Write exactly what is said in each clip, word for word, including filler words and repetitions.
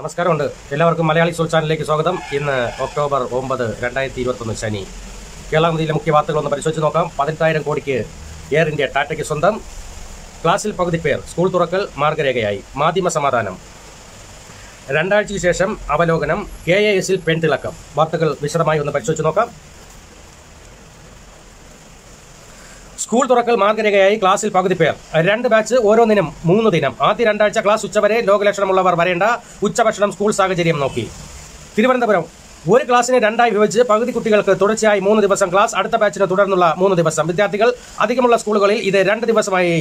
നമസ്കാരമുണ്ട് എല്ലാവർക്കും മലയാളി സോൾ ചാനലിലേക്ക് സ്വാഗതം. ഇന്ന് ഒക്ടോബർ ഒമ്പത് രണ്ടായിരത്തി ഇരുപത്തൊന്ന് ശനി. കേരളത്തിലെ മുഖ്യ വാർത്തകളൊന്ന് പരിശോധിച്ച് നോക്കാം. പതിനെട്ടായിരം കോടിക്ക് എയർ ഇന്ത്യ, ടാറ്റയ്ക്ക് സ്വന്തം. ക്ലാസ്സിൽ പകുതി പേർ, സ്കൂൾ തുറക്കൽ മാർഗരേഖയായി. മാധ്യമ സമാധാനം. രണ്ടാഴ്ചയ്ക്ക് ശേഷം അവലോകനം. കെ എ എസിൽ പെൺതിളക്കം. വാർത്തകൾ വിശദമായി ഒന്ന് പരിശോധിച്ച് നോക്കാം. സ്കൂൾ തുറക്കൽ മാർഗരേഖയായി. ക്ലാസ്സിൽ പകുതി പേർ. രണ്ട് ബാച്ച്, ഓരോന്നിനും മൂന്ന് ദിനം. ആദ്യ രണ്ടാഴ്ച ക്ലാസ് ഉച്ചവരെ. രോഗലക്ഷണമുള്ളവർ വരേണ്ട. ഉച്ചഭക്ഷണം സ്കൂൾ സാഹചര്യം നോക്കി. തിരുവനന്തപുരം ഒരു ക്ലാസ്സിനെ രണ്ടായി വിഭജിച്ച് പകുതി കുട്ടികൾക്ക് തുടർച്ചയായി മൂന്ന് ദിവസം ക്ലാസ്, അടുത്ത ബാച്ചിന് തുടർന്നുള്ള മൂന്ന് ദിവസം. വിദ്യാർത്ഥികൾ അധികമുള്ള സ്കൂളുകളിൽ ഇത് രണ്ട് ദിവസമായി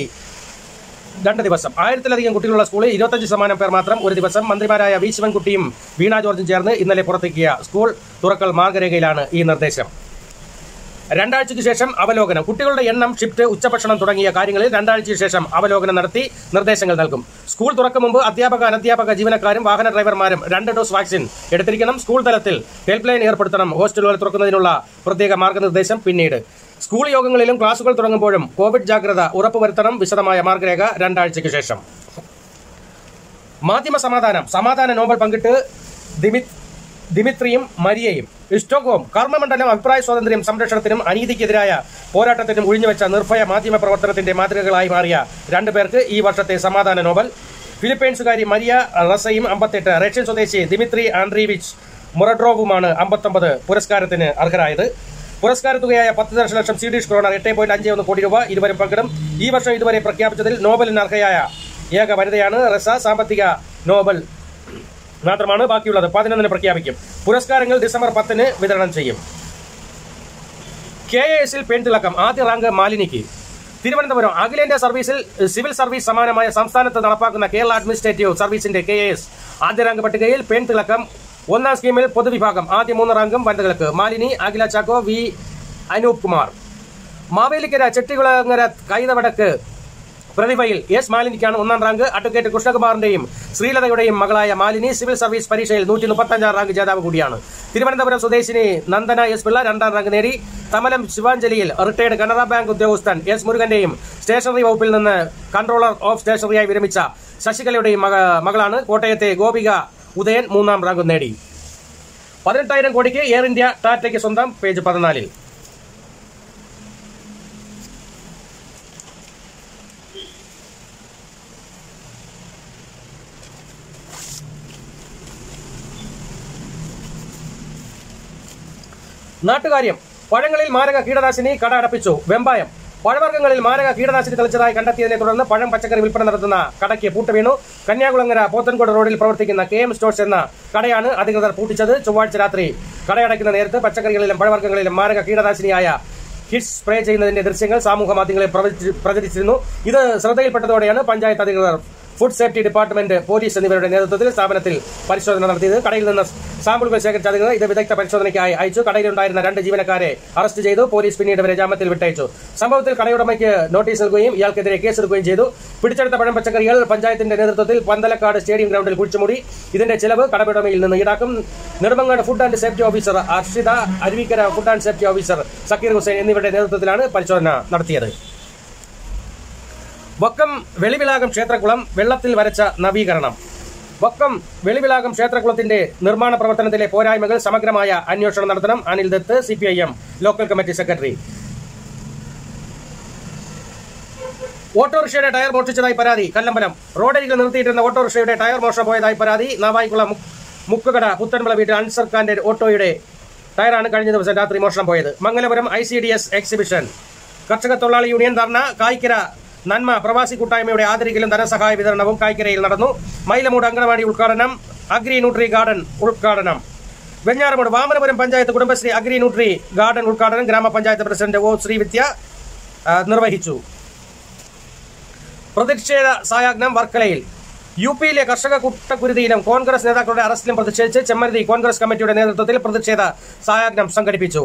രണ്ട് ദിവസം. ആയിരത്തിലധികം കുട്ടികളുള്ള സ്കൂളിൽ ഇരുപത്തഞ്ച് ശതമാനം പേർ മാത്രം ഒരു ദിവസം. മന്ത്രിമാരായ വി ശിവൻകുട്ടിയും വീണ ജോർജും ചേർന്ന് ഇന്നലെ പുറത്തിറക്കിയ സ്കൂൾ തുറക്കൽ മാർഗരേഖയിലാണ് ഈ നിർദ്ദേശം. രണ്ടാഴ്ചയ്ക്ക് ശേഷം അവലോകനം. കുട്ടികളുടെ എണ്ണം, ഷിഫ്റ്റ്, ഉച്ചഭക്ഷണം തുടങ്ങിയ കാര്യങ്ങളിൽ രണ്ടാഴ്ചയ്ക്ക് ശേഷം അവലോകനം നടത്തി നിർദ്ദേശങ്ങൾ നൽകും. സ്കൂൾ തുറക്കും മുമ്പ് അധ്യാപക, അനധ്യാപക ജീവനക്കാരും വാഹന ഡ്രൈവർമാരും രണ്ട് ഡോസ് വാക്സിൻ എടുത്തിരിക്കണം. സ്കൂൾ തലത്തിൽ ഹെൽപ്പ് ലൈൻ ഏർപ്പെടുത്തണം. ഹോസ്റ്റലുകൾ തുറക്കുന്നതിനുള്ള പ്രത്യേക മാർഗനിർദ്ദേശം പിന്നീട്. സ്കൂൾ യോഗങ്ങളിലും ക്ലാസുകൾ തുടങ്ങുമ്പോഴും കോവിഡ് ജാഗ്രത ഉറപ്പുവരുത്തണം. വിശദമായ മാർഗരേഖ രണ്ടാഴ്ചയ്ക്ക് ശേഷം. മാധ്യമ സമാധാനം. സമാധാന നോബൽ പങ്കിട്ട് ദിമിത് ദിമിത്രിയും മരിയയും. സ്റ്റോക്ക്ഹോം. കർമ്മമണ്ഡലം അഭിപ്രായ സ്വാതന്ത്ര്യം സംരക്ഷണത്തിനും അനീതിക്കെതിരായ പോരാട്ടത്തിനും ഒഴിഞ്ഞുവെച്ച നിർഭയ മാധ്യമ പ്രവർത്തനത്തിന്റെ മാതൃകകളായി മാറിയ രണ്ടുപേർക്ക് ഈ വർഷത്തെ സമാധാന നോബൽ. ഫിലിപ്പൈൻസുകാരി മരിയ റസയും അമ്പത്തെട്ട്, റഷ്യൻ സ്വദേശി ദിമിത്രി ആൻഡ്രീവിച്ച് മൊറഡ്രോവുമാണ് അമ്പത്തൊമ്പത് പുരസ്കാരത്തിന് അർഹരായത്. പുരസ്കാര തുകയായ പത്ത് ദശലക്ഷം സ്വീഡിഷ് ക്രോണർ, എട്ട് പോയിന്റ് അഞ്ച് ഒന്ന് കോടി രൂപ ഇരുവരും പങ്കിടും. ഈ വർഷം ഇതുവരെ പ്രഖ്യാപിച്ചതിൽ നോബലിന് അർഹയായ ഏക വനിതയാണ് റസ. സാമ്പത്തിക നോബൽ മാത്രമാണ് ബാക്കിയുള്ളത്. പതിനൊന്നിന് പ്രഖ്യാപിക്കും. പുരസ്കാരങ്ങൾ ഡിസംബർ പത്തിന് വിതരണം ചെയ്യും. കെ എ എസിൽ പെൺതിളക്കം. ആദ്യ റാങ്ക് മാലിനിക്ക്. തിരുവനന്തപുരം. അഖിലേന്ത്യാ സർവീസിൽ സിവിൽ സർവീസ് സമാനമായ സംസ്ഥാനത്ത് നടപ്പാക്കുന്ന കേരള അഡ്മിനിസ്ട്രേറ്റീവ് സർവീസിന്റെ കെ എ എസ് ആദ്യ റാങ്ക് പട്ടികയിൽ പെൺതിളക്കം. ഒന്നാം സ്കീമിൽ പൊതുവിഭാഗം ആദ്യ മൂന്ന് റാങ്കും വനിതകൾക്ക്. മാലിനി, അഖില ചാക്കോ, വി അനൂപ് കുമാർ. മാവേലിക്കര ചെട്ടികുളങ്ങര കൈതവടക്ക് പ്രതിഭയിൽ എസ് മാലിനിക്കാണ് ഒന്നാം റാങ്ക്. അഡ്വക്കേറ്റ് കൃഷ്ണകുമാറിന്റെയും ശ്രീലതയുടെയും മകളായ മാലിനി സിവിൽ സർവീസ് പരീക്ഷയിൽ നൂറ്റി മുപ്പത്തി അഞ്ചാം റാങ്ക് ജേതാവ് കൂടിയാണ്. തിരുവനന്തപുരം സ്വദേശിനി നന്ദന എസ് പിള്ള രണ്ടാം റാങ്ക് നേടി. തമലം ശിവാഞ്ജലിയിൽ റിട്ടയർഡ് കനറ ബാങ്ക് ഉദ്യോഗസ്ഥൻ എസ് മുരുകന്റെയും സ്റ്റേഷനറി വകുപ്പിൽ നിന്ന് കൺട്രോളർ ഓഫ് സ്റ്റേഷനറിയായി വിരമിച്ച ശശികലയുടെയും മകളാണ്. കോട്ടയത്തെ ഗോപിക ഉദയൻ മൂന്നാം റാങ്ക് നേടി. പതിനെട്ടായിരം കോടിക്ക് എയർ ഇന്ത്യ, ടാറ്റയ്ക്ക് സ്വന്തം. പേജ് പതിനാലിൽ നാട്ടുകാര്യം. പഴങ്ങളിൽ മാരക കീടനാശിനി കട അടപ്പിച്ചു. വെമ്പായം. പഴവർഗ്ഗങ്ങളിൽ മാരക കീടനാശിനി തളിച്ചതായി കണ്ടെത്തിയതിനെ തുടർന്ന് പഴം, പച്ചക്കറി വിൽപ്പന നടത്തുന്ന കടയ്ക്ക് പൂട്ടുവീണു. കന്യാകുളങ്ങര പോത്തൻകോട് റോഡിൽ പ്രവർത്തിക്കുന്ന കെ എം സ്റ്റോഴ്സ് എന്ന കടയാണ് അധികൃതർ പൂട്ടിച്ചത്. ചൊവ്വാഴ്ച രാത്രി കടയടയ്ക്കുന്ന നേരത്ത് പച്ചക്കറികളിലും പഴവർഗ്ഗങ്ങളിലും മാരക കീടനാശിനിയായ കിഡ്സ് സ്പ്രേ ചെയ്യുന്നതിന്റെ ദൃശ്യങ്ങൾ സാമൂഹ്യ മാധ്യമങ്ങളിൽ പ്രചരിച്ചിരുന്നു. ഇത് ശ്രദ്ധയിൽപ്പെട്ടതോടെയാണ് പഞ്ചായത്ത് അധികൃതർ, ഫുഡ് സേഫ്റ്റി ഡിപ്പാർട്ട്മെന്റ്, പോലീസ് എന്നിവരുടെ നേതൃത്വത്തിൽ സ്ഥാപനത്തിൽ പരിശോധന നടത്തിയത്. കടയിൽ നിന്ന് സാമ്പിളുകൾ ശേഖരിച്ച അധികൃതർ ഇത് വിദഗ്ധ പരിശോധനയ്ക്കായി അയച്ചു. കടയിലുണ്ടായിരുന്ന രണ്ട് ജീവനക്കാരെ അറസ്റ്റ് ചെയ്തു. പോലീസ് പിന്നീട് ഇവരെ ജാമ്യത്തിൽ വിട്ടയച്ചു. സംഭവത്തിൽ കടയുടമയ്ക്ക് നോട്ടീസ് നൽകുകയും ഇയാൾക്കെതിരെ കേസെടുക്കുകയും ചെയ്തു. പിടിച്ചെടുത്ത പഴം, പച്ചക്കറികൾ പഞ്ചായത്തിന്റെ നേതൃത്വത്തിൽ പന്തലക്കാട് സ്റ്റേഡിയം ഗ്രൗണ്ടിൽ കുഴിച്ചുമൂടി. ഇതിന്റെ ചെലവ് കടയുടമയിൽ നിന്ന് ഈടാക്കും. Nedumangad food and safety officer Arshitha, Aruvikkara food and safety officer Zakir Hussain എന്നിവരുടെ നേതൃത്വത്തിലാണ് പരിശോധന നടത്തിയത്. വക്കം വെളിവിളാകം ക്ഷേത്രകുളം വെള്ളത്തിൽ വരച്ച നവീകരണം. വക്കം വെളിവിളാകം ക്ഷേത്രകുളത്തിന്റെ നിർമ്മാണ പ്രവർത്തനത്തിലെ പോരായ്മകൾ സമഗ്രമായ അന്വേഷണം നടത്തണം. Anil Dutt, C P I M local committee secretary. ഓട്ടോറിക്ഷയുടെ ടയർ മോഷ്ടിച്ചതായി പരാതി. കല്ലമ്പലം. റോഡരികിൽ നിർത്തിയിട്ടിരുന്ന ഓട്ടോറിക്ഷയുടെ ടയർ മോഷണം പോയതായി പരാതി. നാവായിക്കുളം മുക്കുകട പുത്തൻവിള വീട്ടിൽ അൻസർ ഖാന്റെ ഓട്ടോയുടെ ടയറാണ് കഴിഞ്ഞ ദിവസം രാത്രി മോഷണം പോയത്. Mangalapuram I C D S exhibition. കർഷക തൊഴിലാളി യൂണിയൻ ധർണ. കായ്ക്കര നന്മ പ്രവാസി കൂട്ടായ്മയുടെ ആദരിക്കലും ധനസഹായ വിതരണവും കായ്ക്കരയിൽ നടന്നു. മൈലമൂട് അങ്കണവാടി ഉദ്ഘാടനം. അഗ്രി ന്യൂട്രി ഗാർഡൻ ഉദ്ഘാടനം. Venjaramoodu. Vamanapuram panchayat Kudumbashree agri nutri garden ഉദ്ഘാടനം ഗ്രാമപഞ്ചായത്ത് പ്രസിഡന്റ് ഒ ശ്രീവിദ്യ നിർവഹിച്ചു. പ്രതിഷേധ സായാഹ്നം വർക്കലയിൽ. യു പിയിലെ കർഷക കൂട്ടക്കുരുതിയിലും കോൺഗ്രസ് നേതാക്കളുടെ അറസ്റ്റിലും പ്രതിഷേധിച്ച് ചെമ്മരുതി കോൺഗ്രസ് കമ്മിറ്റിയുടെ നേതൃത്വത്തിൽ പ്രതിഷേധ സായാഹ്നം സംഘടിപ്പിച്ചു.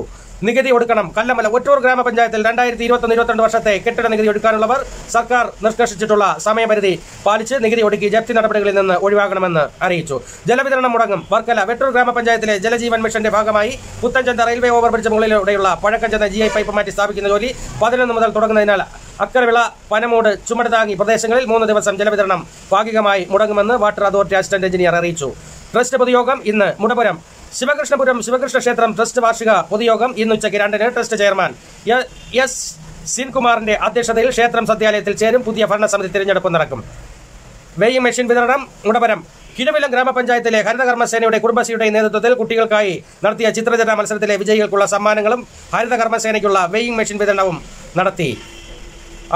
നികുതി ഒടുക്കണം. കല്ലമല. ഒറ്റൂർ ഗ്രാമപഞ്ചായത്തിൽ രണ്ടായിരത്തി ഇരുപത്തൊന്ന് ഇരുപത്തിരണ്ട് വർഷത്തെ കെട്ടിട നികുതി ഒടുക്കാനുള്ളവർ സർക്കാർ നിഷ്കർഷിച്ചിട്ടുള്ള സമയപരിധി പാലിച്ച് നികുതി ഒടുക്കി ജപ്തി നടപടികളിൽ നിന്ന് ഒഴിവാക്കണമെന്ന് അറിയിച്ചു. ജലവിതരണം മുടങ്ങും. വർക്കല. വെട്ടൂർ ഗ്രാമപഞ്ചായത്തിലെ ജലജീവൻ മിഷന്റെ ഭാഗമായി പുത്തൻചന്ത റെയിൽവേ ഓവർബ്രിഡ്ജ് മുകളിലൂടെയുള്ള പഴക്കഞ്ചന്ത ജി ഐ പൈപ്പ് മാറ്റി സ്ഥാപിക്കുന്ന ജോലി പതിനൊന്ന് മുതൽ തുടങ്ങുന്നതിനാൽ അക്കരവിള, പനമൂട്, ചുമട് താങ്ങി പ്രദേശങ്ങളിൽ മൂന്ന് ദിവസം ജലവിതരണം ഭാഗികമായി മുടങ്ങുമെന്ന് വാട്ടർ അതോറിറ്റി അസിസ്റ്റന്റ് എഞ്ചിനീയർ അറിയിച്ചു. ട്രസ്റ്റ് പൊതുയോഗം ഇന്ന്. മുടപുരം ശിവകൃഷ്ണപുരം ശിവകൃഷ്ണ ക്ഷേത്രം ട്രസ്റ്റ് വാർഷിക പൊതുയോഗം ഇന്ന് ഉച്ചയ്ക്ക് രണ്ടിന് ട്രസ്റ്റ് ചെയർമാൻ എസ് സിൻകുമാറിന്റെ അധ്യക്ഷതയിൽ ക്ഷേത്രം സദ്യാലയത്തിൽ ചേരും. പുതിയ ഭരണസമിതി തിരഞ്ഞെടുപ്പ് നടക്കും. വെയ്യിംഗ് മെഷീൻ വിതരണം മുടപുരം. കിഴവിലം ഗ്രാമപഞ്ചായത്തിലെ ഹരിതകർമ്മസേനയുടെ കുടുംബശ്രീയുടെ നേതൃത്വത്തിൽ കുട്ടികൾക്കായി നടത്തിയ ചിത്രരചന മത്സരത്തിലെ വിജയികൾക്കുള്ള സമ്മാനങ്ങളും ഹരിതകർമ്മസേനയ്ക്കുള്ള വെയ്യിംഗ് മെഷീൻ വിതരണവും നടത്തി.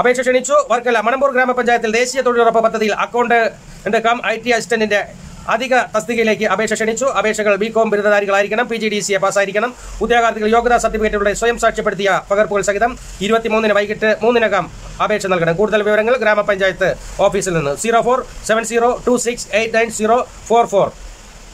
അപേക്ഷ ക്ഷണിച്ചു. വർക്കല മണമ്പൂർ ഗ്രാമപഞ്ചായത്തിൽ ദേശീയ തൊഴിലുറപ്പ് പദ്ധതിയിൽ അക്കൗണ്ട് കം ഐ ടി അസിസ്റ്റന്റിന്റെ അധിക തസ്തികയിലേക്ക് അപേക്ഷ ക്ഷണിച്ചു. അപേക്ഷകൾ ബികോം ബിരുദധാരികളായിരിക്കണം, P G D C A പാസ്സായിരിക്കണം. ഉദ്യോഗാർത്ഥികൾ യോഗ്യതാ സർട്ടിഫിക്കറ്റുകളുടെ സ്വയം സാക്ഷ്യപ്പെടുത്തിയ പകർപ്പുകൾ സഹിതം ഇരുപത്തിമൂന്നിന് വൈകിട്ട് മൂന്നിനകം അപേക്ഷ നൽകണം. കൂടുതൽ വിവരങ്ങൾ ഗ്രാമപഞ്ചായത്ത് ഓഫീസിൽ നിന്ന് zero four seven zero two six eight nine zero four four.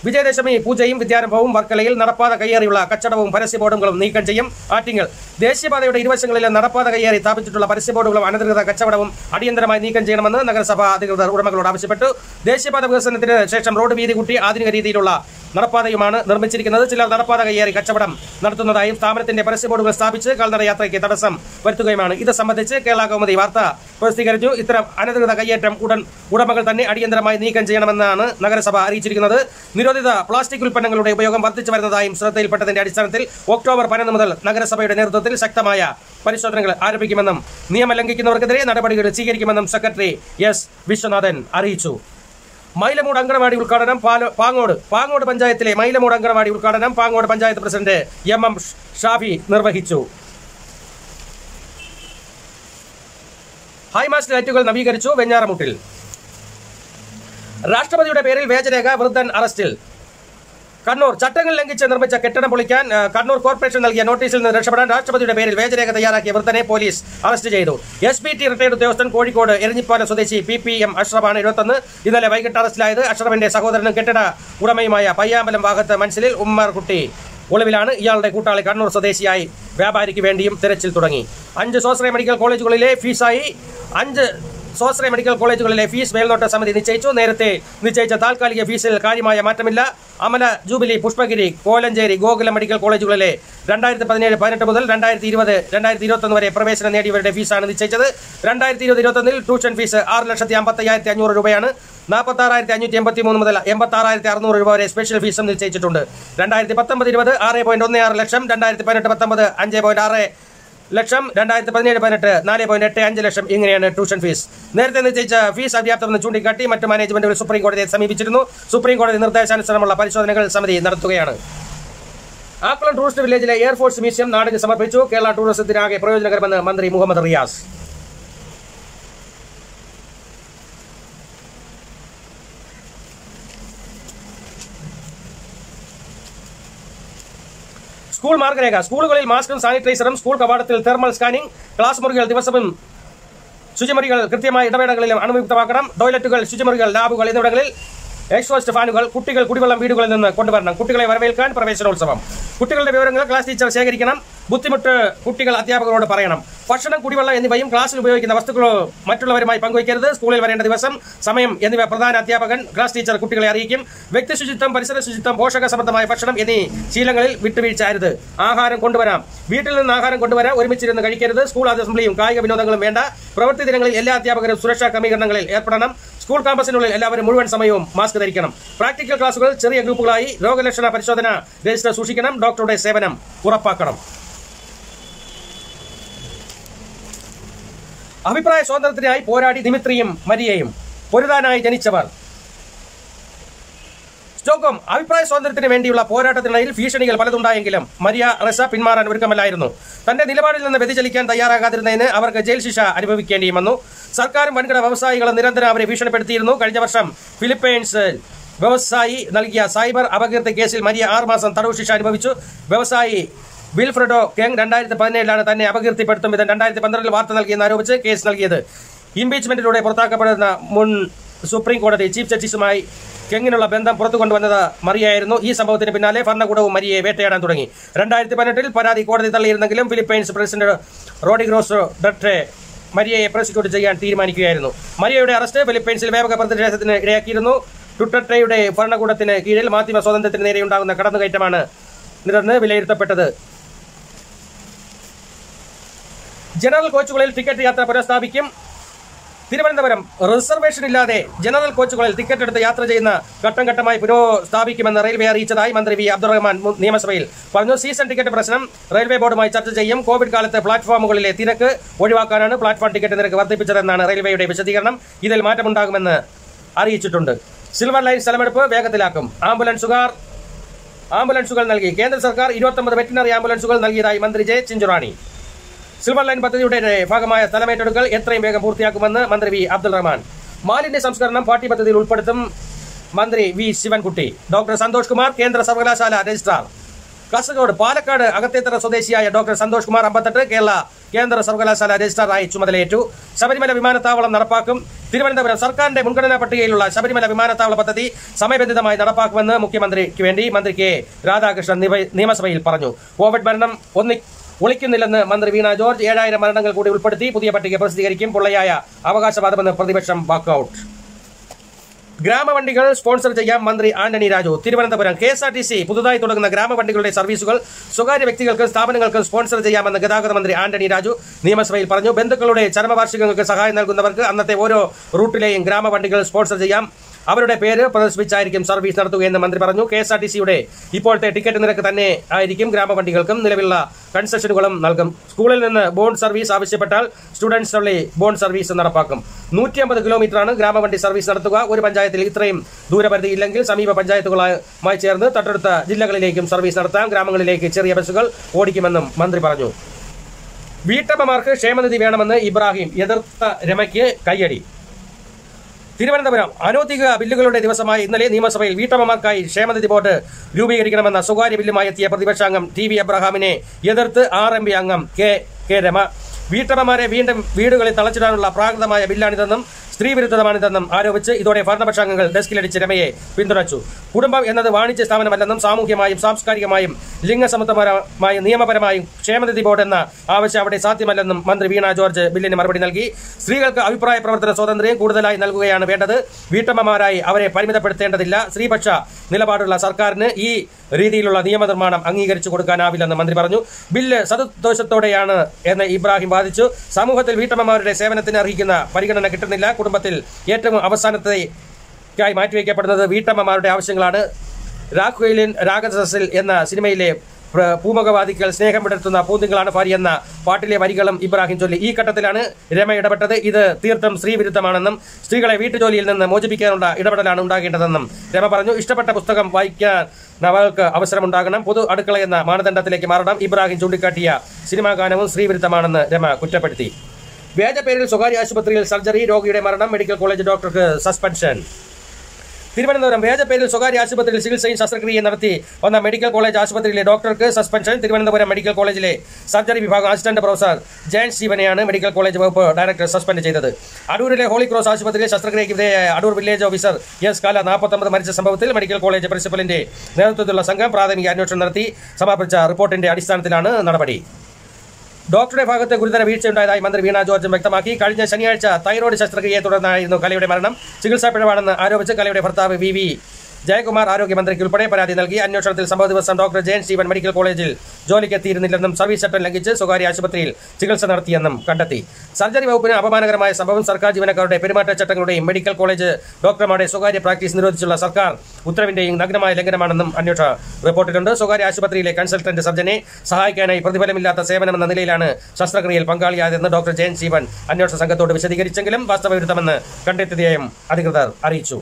Vijayadashami പൂജയും വിദ്യാരംഭവും. വർക്കലയിൽ നടപ്പാത കയ്യേറിയുള്ള കച്ചടവും പരസ്യ ബോർഡുകളും നീക്കം ചെയ്യും. ആറ്റിങ്ങൽ ദേശീയപാതയുടെ ഇരുവശങ്ങളിലെ നടപ്പാത കയ്യേറി സ്ഥാപിച്ചിട്ടുള്ള പരസ്യ ബോർഡുകളും അനധികൃത കച്ചവടവും അടിയന്തരമായി നീക്കം ചെയ്യണമെന്ന് നഗരസഭാ അധികൃതർ ഉടമകളോട് ആവശ്യപ്പെട്ടു. ദേശീയപാത വികസനത്തിന് ശേഷം റോഡ് വീതി കൂട്ടി ആധുനിക രീതിയിലുള്ള നടപ്പാതയുമാണ് നിർമ്മിച്ചിരിക്കുന്നത്. ചിലർ നടപ്പാത കയ്യേറി കച്ചവടം നടത്തുന്നതായും സ്ഥാപനത്തിന്റെ പരസ്യ ബോർഡുകൾ സ്ഥാപിച്ച് കാൽനട യാത്രയ്ക്ക് തടസ്സം വരുത്തുകയുമാണ്. ഇത് സംബന്ധിച്ച് കേരള കൗമുദി വാർത്ത പ്രസിദ്ധീകരിച്ചു. ഇത്തരം അനധികൃത കയ്യേറ്റം ഉടൻ ഉടമകൾ തന്നെ അടിയന്തരമായി നീക്കം ചെയ്യണമെന്നാണ് നഗരസഭ അറിയിച്ചിരിക്കുന്നത്. നിരോധിത പ്ലാസ്റ്റിക് ഉൽപ്പന്നങ്ങളുടെ ഉപയോഗം വർദ്ധിച്ചു വരുന്നതായും ശ്രദ്ധയിൽപ്പെട്ടതിന്റെ അടിസ്ഥാനത്തിൽ ഒക്ടോബർ പതിനൊന്ന് മുതൽ നഗരസഭയുടെ നേതൃത്വത്തിൽ ശക്തമായ പരിശോധനകൾ ആരംഭിക്കുമെന്നും നിയമം ലംഘിക്കുന്നവർക്കെതിരെ നടപടികൾ സ്വീകരിക്കുമെന്നും സെക്രട്ടറി എസ് വിശ്വനാഥൻ അറിയിച്ചു. മൈലമൂട് അങ്കണവാടി ഉദ്ഘാടനം പാങ്ങോട്. പാങ്ങോട് പഞ്ചായത്തിലെ മൈലമൂട് അങ്കണവാടി ഉദ്ഘാടനം Pangode panchayat president M M Shafi നിർവഹിച്ചു. ഹൈമാസ്റ്റ് ലൈറ്റുകൾ നവീകരിച്ചു. വെഞ്ഞാറമുട്ടിൽ രാഷ്ട്രപതിയുടെ പേരിൽ വേജരേഖ, വൃദ്ധൻ അറസ്റ്റിൽ. കണ്ണൂർ ചട്ടങ്ങൾ ലംഘിച്ച് നിർമ്മിച്ച കെട്ടിടം പൊളിക്കാൻ കണ്ണൂർ കോർപ്പറേഷൻ നൽകിയ നോട്ടീസിൽ നിന്ന് രക്ഷപ്പെടാൻ രാഷ്ട്രപതിയുടെ പേരിൽ വേജരേഖ തയ്യാറാക്കിയ വൃദ്ധനെ പോലീസ് അറസ്റ്റ് ചെയ്തു. എസ് ബി ടി റിട്ടയർഡ് ഉദ്യോഗസ്ഥൻ കോഴിക്കോട് എരഞ്ഞിപ്പാലം സ്വദേശി പി പി എം അഷ്റഫാണ് എഴുപത്തൊന്ന്. ഇന്നലെ വൈകിട്ട് അറസ്റ്റിലായത്. അഷ്റഫിന്റെ സഹോദരനും കെട്ടിട ഉടമയുമായ പയ്യാമ്പലം വാഹത്ത് മൻസിലിൽ ഉമ്മർകുട്ടി ഒളിവിലാണ്. ഇയാളുടെ കൂട്ടാളി കണ്ണൂർ സ്വദേശിയായി വ്യാപാരിക്ക് വേണ്ടിയും തെരച്ചിൽ തുടങ്ങി. അഞ്ച് സ്വാശ്രയ മെഡിക്കൽ കോളേജുകളിലെ ഫീസായി അഞ്ച് സ്വാശ്രയ മെഡിക്കൽ കോളേജുകളിലെ ഫീസ് മേൽനോട്ട സമിതി നിശ്ചയിച്ചു. നേരത്തെ നിശ്ചയിച്ച താൽക്കാലിക ഫീസിൽ കാര്യമായ മാറ്റമില്ല. അമല, ജൂബിലി, പുഷ്പഗിരി, കോലഞ്ചേരി, ഗോകുലം മെഡിക്കൽ കോളേജുകളിലെ രണ്ടായിരത്തി പതിനേഴ് പതിനെട്ട് മുതൽ രണ്ടായിരത്തി ഇരുപത് രണ്ടായിരത്തി ഇരുപത്തൊന്ന് വരെ പ്രവേശനം നേടിയവരുടെ ഫീസാണ് നിശ്ചയിച്ചത്. രണ്ടായിരത്തി ഇരുപത് ഇരുപത്തൊന്നിൽ ട്യൂഷൻ ഫീസ് ആറ് ലക്ഷത്തി അമ്പത്തി അയ്യായിരത്തി അഞ്ഞൂറ് രൂപയാണ്. നാൽപ്പത്താറായിരത്തി അഞ്ഞൂറ്റി എൺപത്തി മൂന്ന് മുതൽ എൺപത്തി ആറായിരത്തി അറുന്നൂറ് രൂപ വരെ സ്പെഷ്യൽ ഫീസും നിശ്ചയിച്ചിട്ടുണ്ട്. രണ്ടായിരത്തി പത്തൊമ്പത് ഇരുപത് ആറ് പോയിന്റ് ഒന്ന് ആറ് ലക്ഷം, രണ്ടായിരത്തി പതിനെട്ട് പത്തൊമ്പത് അഞ്ച് പോയിന്റ് ആറ് ലക്ഷം, രണ്ടായിരത്തി പതിനേഴ് പതിനെട്ട് നാല് പോയിന്റ് എട്ട് അഞ്ച് ലക്ഷം. ഇങ്ങനെയാണ് ട്യൂഷൻ ഫീസ്. നേരത്തെ നിശ്ചയിച്ച ഫീസ് അപര്യാപ്തമെന്ന് ചൂണ്ടിക്കാട്ടി മറ്റ് മാനേജ്മെന്റുകൾ സുപ്രീംകോടതിയെ സമീപിച്ചിരുന്നു. സുപ്രീംകോടതി നിർദ്ദേശാനുസരണമുള്ള പരിശോധനകൾ സമിതി നടത്തുകയാണ്. ആക്കുളം ടൂറിസ്റ്റ് വില്ലേജിലെ എയർഫോഴ്സ് മ്യൂസിയം നാടിന് സമർപ്പിച്ചു. കേരള ടൂറിസത്തിനാകെ പ്രയോജനകരമെന്ന് മന്ത്രി മുഹമ്മദ് റിയാസ്. സ്കൂൾ മാർഗരേഖ. സ്കൂളുകളിൽ മാസ്കും സാനിറ്റൈസറും, സ്കൂൾ കവാടത്തിൽ തെർമൽ സ്കാനിംഗ്, ക്ലാസ് മുറികൾ ദിവസവും ശുചിമുറികൾ കൃത്യമായ ഇടവേളകളിലും അണുവിമുക്തമാക്കണം. ടോയ്ലറ്റുകൾ, ശുചിമുറികൾ, ലാബുകൾ എന്നിവിടങ്ങളിൽ എക്സോസ്റ്റ് ഫാനുകൾ. കുട്ടികൾ കുടിവെള്ളം വീടുകളിൽ നിന്ന് കൊണ്ടുവരണം. കുട്ടികളെ വരവേൽക്കാൻ പ്രവേശനോത്സവം. കുട്ടികളുടെ വിവരങ്ങൾ ക്ലാസ് ടീച്ചർ ശേഖരിക്കണം. ബുദ്ധിമുട്ട് കുട്ടികൾ അധ്യാപകരോട് പറയണം. ഭക്ഷണം, കുടിവെള്ളം എന്നിവയും ക്ലാസ്സിൽ ഉപയോഗിക്കുന്ന വസ്തുക്കളോ മറ്റുള്ളവരുമായി പങ്കുവയ്ക്കരുത്. സ്കൂളിൽ വരേണ്ട ദിവസം, സമയം എന്നിവ പ്രധാന അധ്യാപകൻ, ക്ലാസ് ടീച്ചർ കുട്ടികളെ അറിയിക്കും. വ്യക്തി ശുചിത്വം, പരിസര ശുചിത്വം, പോഷകസമൃദ്ധമായ ഭക്ഷണം എന്നീ ശീലങ്ങളിൽ വിട്ടുവീഴ്ച അരുത്. ആഹാരം കൊണ്ടുവരാം. വീട്ടിൽ നിന്ന് ആഹാരം കൊണ്ടുവരാം. ഒരുമിച്ചിരുന്ന് കഴിക്കരുത്. സ്കൂൾ അസംബ്ലിയും കായിക വിനോദങ്ങളും വേണ്ട. പ്രവൃത്തി ദിനങ്ങളിൽ എല്ലാ അധ്യാപകരും സുരക്ഷാ ക്രമീകരണങ്ങളിൽ ഏർപ്പെടണം. സ്കൂൾ ക്യാമ്പസിനുള്ളിൽ എല്ലാവരും മുഴുവൻ സമയവും മാസ്ക് ധരിക്കണം. പ്രാക്ടിക്കൽ ക്ലാസുകൾ ചെറിയ ഗ്രൂപ്പുകളായി. രോഗലക്ഷണ പരിശോധന രജിസ്റ്റർ സൂക്ഷിക്കണം. ഡോക്ടറുടെ സേവനം ഉറപ്പാക്കണം. അഭിപ്രായ സ്വാതന്ത്ര്യത്തിനായി പോരാടി ദിമിത്രിയും മരിയയും. പൊരുതാനായി ജനിച്ചവർ. സ്റ്റോക്ക്ഹോം. അഭിപ്രായ സ്വാതന്ത്ര്യത്തിന് വേണ്ടിയുള്ള പോരാട്ടത്തിനിടയിൽ ഭീഷണികൾ പലതുണ്ടായെങ്കിലും മരിയ റെസ പിന്മാറാൻ ഒരുക്കമല്ലായിരുന്നു. തന്റെ നിലപാടിൽ നിന്ന് വ്യതിചലിക്കാൻ തയ്യാറാകാതിരുന്നതിന് അവർക്ക് ജയിൽ ശിക്ഷ അനുഭവിക്കേണ്ടിയും വന്നു. സർക്കാരും വൻകിട വ്യവസായികളും നിരന്തരം അവരെ ഭീഷണിപ്പെടുത്തിയിരുന്നു. കഴിഞ്ഞ വർഷം ഫിലിപ്പൈൻസ് വ്യവസായി നൽകിയ സൈബർ അപകീർത്തി കേസിൽ മരിയ ആറുമാസം തടവ് ശിക്ഷ അനുഭവിച്ചു. വ്യവസായി വിൽഫ്രെഡോ കെങ് രണ്ടായിരത്തി പതിനേഴിലാണ് തന്നെ അപകീർത്തിപ്പെടുത്തും വിധം രണ്ടായിരത്തി പന്ത്രണ്ടിൽ വാർത്ത നൽകിയെന്ന് ആരോപിച്ച് കേസ് നൽകിയത്. ഇംപീച്ച്മെന്റിലൂടെ പുറത്താക്കപ്പെടുന്ന മുൻ സുപ്രീം കോടതി ചീഫ് ജസ്റ്റിസുമായി കെങ്ങിനുള്ള ബന്ധം പുറത്തു കൊണ്ടുവന്നത് മരിയായിരുന്നു. ഈ സംഭവത്തിന് പിന്നാലെ ഭരണകൂടവും മരിയെ വേട്ടയാടാൻ തുടങ്ങി. രണ്ടായിരത്തി പതിനെട്ടിൽ പരാതി കോടതി തള്ളിയിരുന്നെങ്കിലും ഫിലിപ്പൈൻസ് പ്രസിഡന്റ് റോഡ്രിഗോസ് ഡട്രെ മരിയയെ പ്രോസിക്യൂട്ട് ചെയ്യാൻ തീരുമാനിക്കുകയായിരുന്നു. മരിയയുടെ അറസ്റ്റ് ഫിലിപ്പൈൻസിൽ വ്യാപക പ്രതിഷേധത്തിന് ഇടയാക്കിയിരുന്നു. ഡുട്ടർട്ടെയുടെ ഭരണകൂടത്തിന് കീഴിൽ മാധ്യമ സ്വാതന്ത്ര്യത്തിന് നേരെയുണ്ടാകുന്ന കടന്നുകയറ്റമാണ് ഇതെന്ന് വിലയിരുത്തപ്പെട്ടത്. ജനറൽ കോച്ചുകളിൽ ടിക്കറ്റ് യാത്ര പുനഃസ്ഥാപിക്കും. തിരുവനന്തപുരം റിസർവേഷൻ ഇല്ലാതെ ജനറൽ കോച്ചുകളിൽ ടിക്കറ്റ് എടുത്ത് യാത്ര ചെയ്യുന്ന ഘട്ടം ഘട്ടമായി പുനഃസ്ഥാപിക്കുമെന്ന് റെയിൽവേ അറിയിച്ചതായി മന്ത്രി വി അബ്ദുറഹ്മാൻ നിയമസഭയിൽ പറഞ്ഞു. സീസൺ ടിക്കറ്റ് പ്രശ്നം റെയിൽവേ ബോർഡുമായി ചർച്ച ചെയ്യും. കോവിഡ് കാലത്ത് പ്ലാറ്റ്ഫോമുകളിലെ തിരക്ക് ഒഴിവാക്കാനാണ് പ്ലാറ്റ്ഫോം ടിക്കറ്റ് നിരക്ക് വർദ്ധിപ്പിച്ചതെന്നാണ് റെയിൽവേയുടെ വിശദീകരണം. ഇതിൽ മാറ്റമുണ്ടാകുമെന്ന് അറിയിച്ചിട്ടുണ്ട്. Silver line സ്ഥലമെടുപ്പ് വേഗത്തിലാക്കും. ആംബുലൻസുകാർ ആംബുലൻസുകൾ നൽകി. കേന്ദ്ര സർക്കാർ ഇരുപത്തൊമ്പത് വെറ്റിനറി ആംബുലൻസുകൾ നൽകിയതായി മന്ത്രി ജെ ചിഞ്ചുറാണി. സിൽവർ ലൈൻ പദ്ധതിയുടെ ഭാഗമായ സ്ഥലമേറ്റെടുക്കൽ എത്രയും വേഗം പൂർത്തിയാക്കുമെന്ന് മന്ത്രി വി അബ്ദുറഹ്മാൻ. മാലിന്യ സംസ്കരണം പാർട്ടി പദ്ധതിയിൽ ഉൾപ്പെടുത്തും മന്ത്രി വി ശിവൻകുട്ടി. ഡോക്ടർ സന്തോഷ് കുമാർ കേന്ദ്ര സർവകലാശാല രജിസ്ട്രാർ. കാസർഗോഡ് പാലക്കാട് അകത്തേത്തറ സ്വദേശിയായ ഡോക്ടർ സന്തോഷ് കുമാർ അമ്പത്തെട്ട് കേരള കേന്ദ്ര സർവകലാശാല രജിസ്ട്രാറായി ചുമതലയേറ്റു. ശബരിമല വിമാനത്താവളം നടപ്പാക്കും. തിരുവനന്തപുരം സർക്കാരിന്റെ മുൻഗണനാ പട്ടികയിലുള്ള ശബരിമല വിമാനത്താവള പദ്ധതി സമയബന്ധിതമായി നടപ്പാക്കുമെന്ന് മുഖ്യമന്ത്രിക്ക് വേണ്ടി മന്ത്രി കെ രാധാകൃഷ്ണൻ നിയമസഭയിൽ പറഞ്ഞു. കോവിഡ് മരണം ഒന്നി ഒളിക്കുന്നില്ലെന്ന് മന്ത്രി വീണ ജോർജ്. ഏഴായിരം മരണങ്ങൾ കൂടി ഉൾപ്പെടുത്തി പുതിയ പട്ടിക പ്രസിദ്ധീകരിക്കും. പൊള്ളയായ അവകാശവാദമെന്ന് പ്രതിപക്ഷം വാക്കൌട്ട്. ഗ്രാമവണ്ടികൾ സ്പോൺസർ ചെയ്യാൻ മന്ത്രി Antony Raju. Thiruvananthapuram K S R T C പുതുതായി തുടങ്ങുന്ന ഗ്രാമവണ്ടികളുടെ സർവീസുകൾ സ്വകാര്യ വ്യക്തികൾക്കും സ്ഥാപനങ്ങൾക്കും സ്പോൺസർ ചെയ്യാമെന്ന് ഗതാഗത മന്ത്രി ആന്റണി രാജു നിയമസഭയിൽ പറഞ്ഞു. ബന്ധുക്കളുടെ ചരമവാർഷികങ്ങൾക്ക് സഹായം നൽകുന്നവർക്ക് അന്നത്തെ ഓരോ റൂട്ടിലെയും ഗ്രാമവണ്ടികൾ സ്പോൺസർ ചെയ്യാം. അവരുടെ പേര് പ്രദർശിപ്പിച്ചായിരിക്കും സർവീസ് നടത്തുകയെന്ന് മന്ത്രി പറഞ്ഞു. കെ എസ് ആർ ടി സിയുടെ ഇപ്പോഴത്തെ ടിക്കറ്റ് നിരക്ക് തന്നെ ആയിരിക്കും ഗ്രാമവണ്ടികൾക്കും. നിലവിലുള്ള കൺസെഷനുകളും നൽകും. സ്കൂളിൽ നിന്ന് ബോണ്ട് സർവീസ് ആവശ്യപ്പെട്ടാൽ സ്റ്റുഡൻസ് ഓൺലി ബോണ്ട് സർവീസ് നടപ്പാക്കും. നൂറ്റി അമ്പത് കിലോമീറ്ററാണ് ഗ്രാമവണ്ടി സർവീസ് നടത്തുക. ഒരു പഞ്ചായത്തിൽ ഇത്രയും ദൂരപരിധി ഇല്ലെങ്കിൽ സമീപ പഞ്ചായത്തുകളുമായി ചേർന്ന് തൊട്ടടുത്ത ജില്ലകളിലേക്കും സർവീസ് നടത്താം. ഗ്രാമങ്ങളിലേക്ക് ചെറിയ ബസ്സുകൾ ഓടിക്കുമെന്നും മന്ത്രി പറഞ്ഞു. വീട്ടമ്മമാർക്ക് ക്ഷേമനിധി വേണമെന്ന് ഇബ്രാഹിം. എതിർത്ത രമയ്ക്ക് കയ്യടി. തിരുവനന്തപുരം അനൗദ്യോഗിക ബില്ലുകളുടെ ദിവസമായ ഇന്നലെ നിയമസഭയിൽ വീട്ടമ്മമാർക്കായി ക്ഷേമനിധി ബോർഡ് രൂപീകരിക്കണമെന്ന സ്വകാര്യ ബില്ലുമായി എത്തിയ പ്രതിപക്ഷാംഗം ടി വി അബ്രഹാമിനെ എതിർത്ത് ആർ എം പി അംഗം കെ കെ രമ. വീട്ടമ്മമാരെ വീണ്ടും വീടുകളിൽ തളച്ചിടാനുള്ള പ്രാകൃതമായ ബില്ലാണിതെന്നും സ്ത്രീവിരുദ്ധമാണിതെന്നും ആരോപിച്ച് ഇതോടെ ഭരണപക്ഷാംഗങ്ങൾ ഡെസ്കിലടിച്ച് രമയെ പിന്തുണച്ചു. കുടുംബം എന്നത് വാണിജ്യ സ്ഥാപനമല്ലെന്നും സാമൂഹ്യമായും സാംസ്കാരികമായും ലിംഗസമത്വപരമായും നിയമപരമായും ക്ഷേമനിധി ബോർഡ് എന്ന ആവശ്യം അവിടെ സാധ്യമല്ലെന്നും മന്ത്രി വീണ ജോർജ് ബില്ലിന് മറുപടി നൽകി. സ്ത്രീകൾക്ക് അഭിപ്രായ പ്രവർത്തന സ്വാതന്ത്ര്യം കൂടുതലായി നൽകുകയാണ് വേണ്ടത്. വീട്ടമ്മമാരായി അവരെ പരിമിതപ്പെടുത്തേണ്ടതില്ല. സ്ത്രീപക്ഷ നിലപാടുള്ള സർക്കാരിന് ഈ രീതിയിലുള്ള നിയമനിർമ്മാണം അംഗീകരിച്ചു കൊടുക്കാനാവില്ലെന്ന് മന്ത്രി പറഞ്ഞു. ബില്ല് സദുദ്ദേശത്തോടെയാണ് എന്ന് ഇബ്രാഹിം വാദിച്ചു. സമൂഹത്തിൽ വീട്ടമ്മമാരുടെ സേവനത്തിന് അർഹിക്കുന്ന പരിഗണന കിട്ടുന്നില്ല. കുടുംബത്തിൽ ഏറ്റവും അവസാനത്തേക്കായി മാറ്റിവെക്കപ്പെടുന്നത് വീട്ടമ്മമാരുടെ ആവശ്യങ്ങളാണ്. രാഖുയിലിൻ രാഗസസിൽ എന്ന സിനിമയിലെ പൂമുഖവാദികൾ സ്നേഹം വിടർത്തുന്ന പൂന്തികളാണ് ഭാര്യ എന്ന പാട്ടിലെ വരികളും ഇബ്രാഹിം ചൊല്ലി. ഈ ഘട്ടത്തിലാണ് രമ ഇടപെട്ടത്. ഇത് തീർത്തും സ്ത്രീവിരുദ്ധമാണെന്നും സ്ത്രീകളെ വീട്ടുജോലിയിൽ നിന്ന് മോചിപ്പിക്കാനുള്ള ഇടപെടലാണ് ഉണ്ടാകേണ്ടതെന്നും രമ പറഞ്ഞു. ഇഷ്ടപ്പെട്ട പുസ്തകം വായിക്കാൻ അവർക്ക് അവസരമുണ്ടാകണം. പൊതു അടുക്കള എന്ന മാനദണ്ഡത്തിലേക്ക് മാറണം. ഇബ്രാഹിം ചൂണ്ടിക്കാട്ടിയ സിനിമാ ഗാനവും സ്ത്രീവിരുദ്ധമാണെന്ന് രമ കുറ്റപ്പെടുത്തി. വ്യാജപ്പേരിൽ സ്വകാര്യ ആശുപത്രിയിൽ സർജറി. രോഗിയുടെ മരണം. മെഡിക്കൽ കോളേജ് ഡോക്ടർക്ക് സസ്പെൻഷൻ. തിരുവനന്തപുരം വ്യാജപ്പേരിൽ സ്വകാര്യ ആശുപത്രിയിൽ ചികിത്സയും ശസ്ത്രക്രിയയും നടത്തി വന്ന മെഡിക്കൽ കോളേജ് ആശുപത്രിയിലെ ഡോക്ടർക്ക് സസ്പെൻഷൻ. തിരുവനന്തപുരം മെഡിക്കൽ കോളേജിലെ സർജറി വിഭാഗം അസിസ്റ്റന്റ് പ്രൊഫസർ ജയൻ ശിവനെയാണ് മെഡിക്കൽ കോളേജ് വകുപ്പ് ഡയറക്ടർ സസ്പെൻഡ് ചെയ്തത്. അടൂരിലെ ഹോളി ക്രോസ് ആശുപത്രിയിലെ ശസ്ത്രക്രിയയ്ക്ക് വിധേയായ Adoor village officer S Kala നാൽപ്പത്തൊമ്പത് മരിച്ച സംഭവത്തിൽ മെഡിക്കൽ കോളേജ് പ്രിൻസിപ്പലിന്റെ നേതൃത്വത്തിലുള്ള സംഘം പ്രാഥമിക അന്വേഷണം നടത്തി. സമർപ്പിച്ച റിപ്പോർട്ടിന്റെ അടിസ്ഥാനത്തിലാണ് നടപടി. ഡോക്ടറുടെ ഭാഗത്ത് ഗുരുതര വീഴ്ചയുണ്ടായതായി മന്ത്രി വീണ ജോർജ് വ്യക്തമാക്കി. കഴിഞ്ഞ ശനിയാഴ്ച തൈറോയ്ഡ് ശസ്ത്രക്രിയയെ തുടർന്നായിരുന്നു കലയുടെ മരണം. ചികിത്സാ പിഴവാണെന്ന് ആരോപിച്ച് കലയുടെ ഭർത്താവ് വി വി ജയകുമാർ ആരോഗ്യമന്ത്രിക്ക് ഉൾപ്പെടെ പരാതി നൽകി. അന്വേഷണത്തിൽ സംഭവ ദിവസം ഡോക്ടർ ജയൻ ശിവൻ മെഡിക്കൽ കോളേജിൽ ജോലിക്കെത്തിയിരുന്നില്ലെന്നും സർവീസ് ചട്ടം ലംഘിച്ച് സ്വകാര്യ ആശുപത്രിയിൽ ചികിത്സ നടത്തിയെന്നും കണ്ടെത്തി. സർജറി വകുപ്പിന് അപമാനകരമായ സംഭവം. സർക്കാർ ജീവനക്കാരുടെ പെരുമാറ്റച്ചട്ടങ്ങളുടെയും മെഡിക്കൽ കോളേജ് ഡോക്ടർമാരുടെ സ്വകാര്യ പ്രാക്ടീസ് നിരോധിച്ചുള്ള സർക്കാർ ഉത്തരവിന്റെയും നഗ്നമായ ലംഘനമാണെന്നും അന്വേഷണ റിപ്പോർട്ടിലുണ്ട്. സ്വകാര്യ ആശുപത്രിയിലെ കൺസൾട്ടന്റ് സർജനെ സഹായിക്കാനായി പ്രതിഫലമില്ലാത്ത സേവനമെന്ന നിലയിലാണ് ശസ്ത്രക്രിയയിൽ പങ്കാളിയായതെന്ന് ഡോക്ടർ ജയൻ ശിവൻ അന്വേഷണ സംഘത്തോട് വിശദീകരിച്ചെങ്കിലും വാസ്തവവിരുദ്ധമെന്ന് കണ്ടെത്തിയതായും അധികൃതർ അറിയിച്ചു.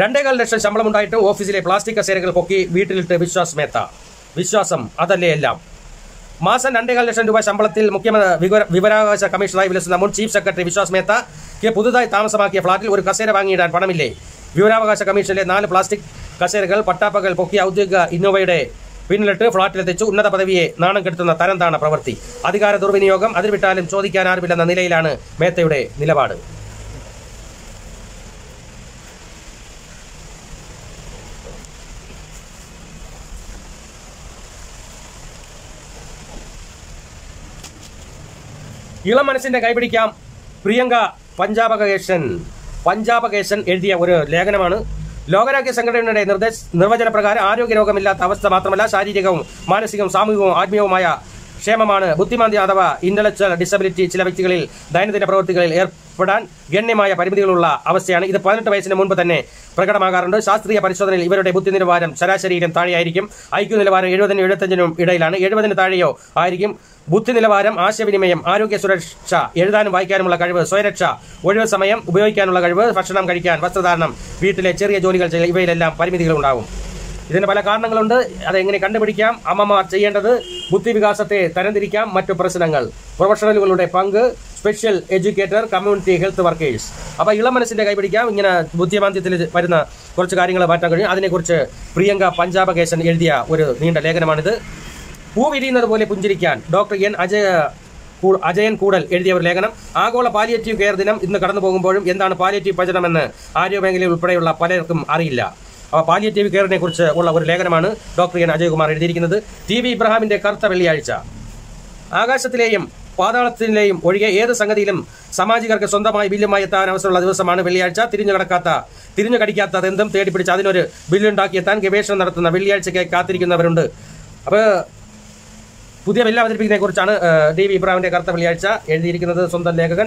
രണ്ടേകാൽ ലക്ഷം ശമ്പളമുണ്ടായിട്ടും ഓഫീസിലെ പ്ലാസ്റ്റിക് കസേരകൾ പൊക്കി വീട്ടിലിട്ട് വിശ്വാസ് മേത്ത. വിശ്വാസം അതല്ലേ എല്ലാം. മാസം രണ്ടേകാൽ ലക്ഷം രൂപ ശമ്പളത്തിൽ മുഖ്യമന്ത്രി വിവരാവകാശ കമ്മീഷണറായി വിളിക്കുന്ന മുൻ ചീഫ് സെക്രട്ടറി വിശ്വാസ് മേത്തയ്ക്ക് പുതുതായി താമസമാക്കിയ ഫ്ളാറ്റിൽ ഒരു കസേര വാങ്ങിയിടാൻ പണമില്ലേ? വിവരാവകാശ കമ്മീഷനിലെ നാല് പ്ലാസ്റ്റിക് കസേരകൾ പട്ടാപ്പകൽ പൊക്കിയ ഔദ്യോഗിക ഇന്നോവയുടെ പിന്നിലിട്ട് ഫ്ളാറ്റിലെത്തിച്ചു. ഉന്നത പദവിയെ നാണം കെടുത്തുന്ന തരംതാണ പ്രവൃത്തി. അധികാര ദുർവിനിയോഗം. അതിർവിട്ടാലും ചോദിക്കാനാരുമില്ലെന്ന നിലയിലാണ് മേത്തയുടെ നിലപാട്. ഇളം മനസ്സിന്റെ കൈപിടിക്കാം. പ്രിയങ്ക പഞ്ചാബകേശൻ പഞ്ചാബകേശൻ എഴുതിയ ഒരു ലേഖനമാണ്. ലോകരാജ്യ സംഘടനയുടെ നിർദ്ദേശ നിർവചനപ്രകാരം ആരോഗ്യരോഗമില്ലാത്ത അവസ്ഥ മാത്രമല്ല ശാരീരികവും മാനസികവും സാമൂഹികവും ആത്മീയവുമായ ക്ഷേമമാണ്. ബുദ്ധിമാന്ദ്യം അഥവാ ഇന്റലക്ച്വൽ ഡിസബിലിറ്റി ചില വ്യക്തികളിൽ ദൈനംദിന പ്രവൃത്തികളിൽ ഏർപ്പെടാൻ ഗണ്യമായ പരിമിതികളുള്ള അവസ്ഥയാണ്. ഇത് പതിനെട്ട് വയസ്സിന് മുൻപ് തന്നെ പ്രകടമാകാറുണ്ട്. ശാസ്ത്രീയ പരിശോധനയിൽ ഇവരുടെ ബുദ്ധി നിലവാരം ശരാശരിയിലും താഴെയായിരിക്കും. ഐക്യു നിലവാരം എഴുപതിനും എഴുപത്തഞ്ചിനും ഇടയിലാണ്. എഴുപതിന് താഴെയോ ആയിരിക്കും. ബുദ്ധി നിലവാരം, ആശയവിനിമയം, ആരോഗ്യ സുരക്ഷ, എഴുതാനും വായിക്കാനുമുള്ള കഴിവ്, സ്വയരക്ഷ, ഒഴിവ് സമയം ഉപയോഗിക്കാനുള്ള കഴിവ്, ഭക്ഷണം കഴിക്കാൻ, വസ്ത്രധാരണം, വീട്ടിലെ ചെറിയ ജോലികൾ ചെയ്യൽ, ഇവയിലെല്ലാം പരിമിതികളുണ്ടാകും. ഇതിന് പല കാരണങ്ങളുണ്ട്. അതെങ്ങനെ കണ്ടുപിടിക്കാം? അമ്മമാർ ചെയ്യേണ്ടത് ബുദ്ധിവികാസത്തെ തരംതിരിക്കാം. മറ്റു പ്രശ്നങ്ങൾ, പ്രൊഫഷണലുകളുടെ പങ്ക്, special educator, community health workers. അപ്പോൾ ഇളം മനസ്സിൻ്റെ കൈപിടിക്കാം. ഇങ്ങനെ ബുദ്ധിമാന്ദ്യത്തിൽ വരുന്ന കുറച്ച് കാര്യങ്ങൾ മാറ്റാൻ കഴിയും. അതിനെക്കുറിച്ച് പ്രിയങ്ക പഞ്ചാബകേശൻ എഴുതിയ ഒരു നീണ്ട ലേഖനമാണിത്. പൂ വിരിയുന്നത് പോലെ പുഞ്ചിരിക്കാൻ ഡോക്ടർ എൻ അജയ അജയൻ കൂടൽ എഴുതിയ ഒരു ലേഖനം. ആഗോള പാലിയേറ്റീവ് കെയർ ദിനം ഇന്ന് കടന്നു പോകുമ്പോഴും എന്താണ് പാലിയേറ്റീവ് ഭജനമെന്ന് ആരോഗ്യമേഖലയിൽ ഉൾപ്പെടെയുള്ള പലർക്കും അറിയില്ല. അപ്പോൾ പാലിയേറ്റീവ് കെയറിനെ കുറിച്ച് ഉള്ള ഒരു ലേഖനമാണ് ഡോക്ടർ എൻ അജയകുമാർ എഴുതിയിരിക്കുന്നത്. ടി വി ഇബ്രാഹിമിൻ്റെ കറുത്ത വെള്ളിയാഴ്ച. ആകാശത്തിലെയും പാതാളത്തിലെയും ഒഴികെ ഏത് സംഗതിയിലും സാമാജികർക്ക് സ്വന്തമായി ബില്ലുമായി എത്താൻ അവസരമുള്ള ദിവസമാണ് വെള്ളിയാഴ്ച. തിരിഞ്ഞു കിടക്കാത്ത തിരിഞ്ഞു കടിക്കാത്തതെന്തും തേടിപ്പിടിച്ച് അതിനൊരു ബില്ലുണ്ടാക്കിയെത്താൻ ഗവേഷണം നടത്തുന്ന വെള്ളിയാഴ്ചയ്ക്കായി കാത്തിരിക്കുന്നവരുണ്ട്. അപ്പോൾ പുതിയ ബില്ല് അവതരിപ്പിക്കുന്നതിനെ കുറിച്ചാണ് ടി വി ഇബ്രാഹിമിൻ്റെ കറുത്ത വെള്ളിയാഴ്ച എഴുതിയിരിക്കുന്നത് സ്വന്തം ലേഖകൻ.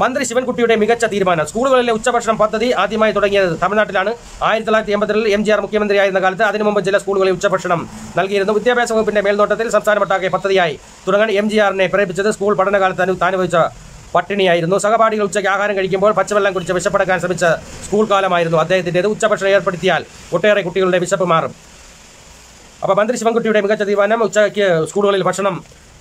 മന്ത്രി ശിവൻകുട്ടിയുടെ മികച്ച തീരുമാനം. സ്കൂളുകളിലെ ഉച്ചഭക്ഷണം പദ്ധതി ആദ്യമായി തുടങ്ങിയത് തമിഴ്നാട്ടിലാണ്. ആയിരത്തി തൊള്ളായിരത്തി എൺപത്തിരണ്ടിൽ എം ജി ആർ മുഖ്യമന്ത്രിയായിരുന്ന കാലത്ത് അതിനു മുമ്പ് ചില സ്കൂളുകളിൽ ഉച്ചഭക്ഷണം നൽകിയിരുന്നു. വിദ്യാഭ്യാസ വകുപ്പിന്റെ മേൽനോട്ടത്തിൽ സംസ്ഥാനമൊട്ടാകെ പദ്ധതിയായി തുടങ്ങാൻ എം ജി ആറിനെ പ്രേരിപ്പിച്ചത് സ്കൂൾ പഠനകാലത്ത് അനുഭവിച്ച പട്ടിണിയായിരുന്നു. സഹപാഠികൾ ഉച്ചയ്ക്ക് ആഹാരം കഴിക്കുമ്പോൾ പച്ചവെള്ളം കുടിച്ച് വിശപ്പടക്കാൻ ശ്രമിച്ച സ്കൂൾ കാലമായിരുന്നു അദ്ദേഹത്തിൻ്റേത്. ഉച്ചഭക്ഷണം ഏർപ്പെടുത്തിയാൽ ഒട്ടേറെ കുട്ടികളുടെ വിശപ്പ് മാറും. അപ്പോൾ മന്ത്രി ശിവൻകുട്ടിയുടെ മികച്ച തീരുമാനം. ഉച്ചയ്ക്ക് സ്കൂളുകളിൽ ഭക്ഷണം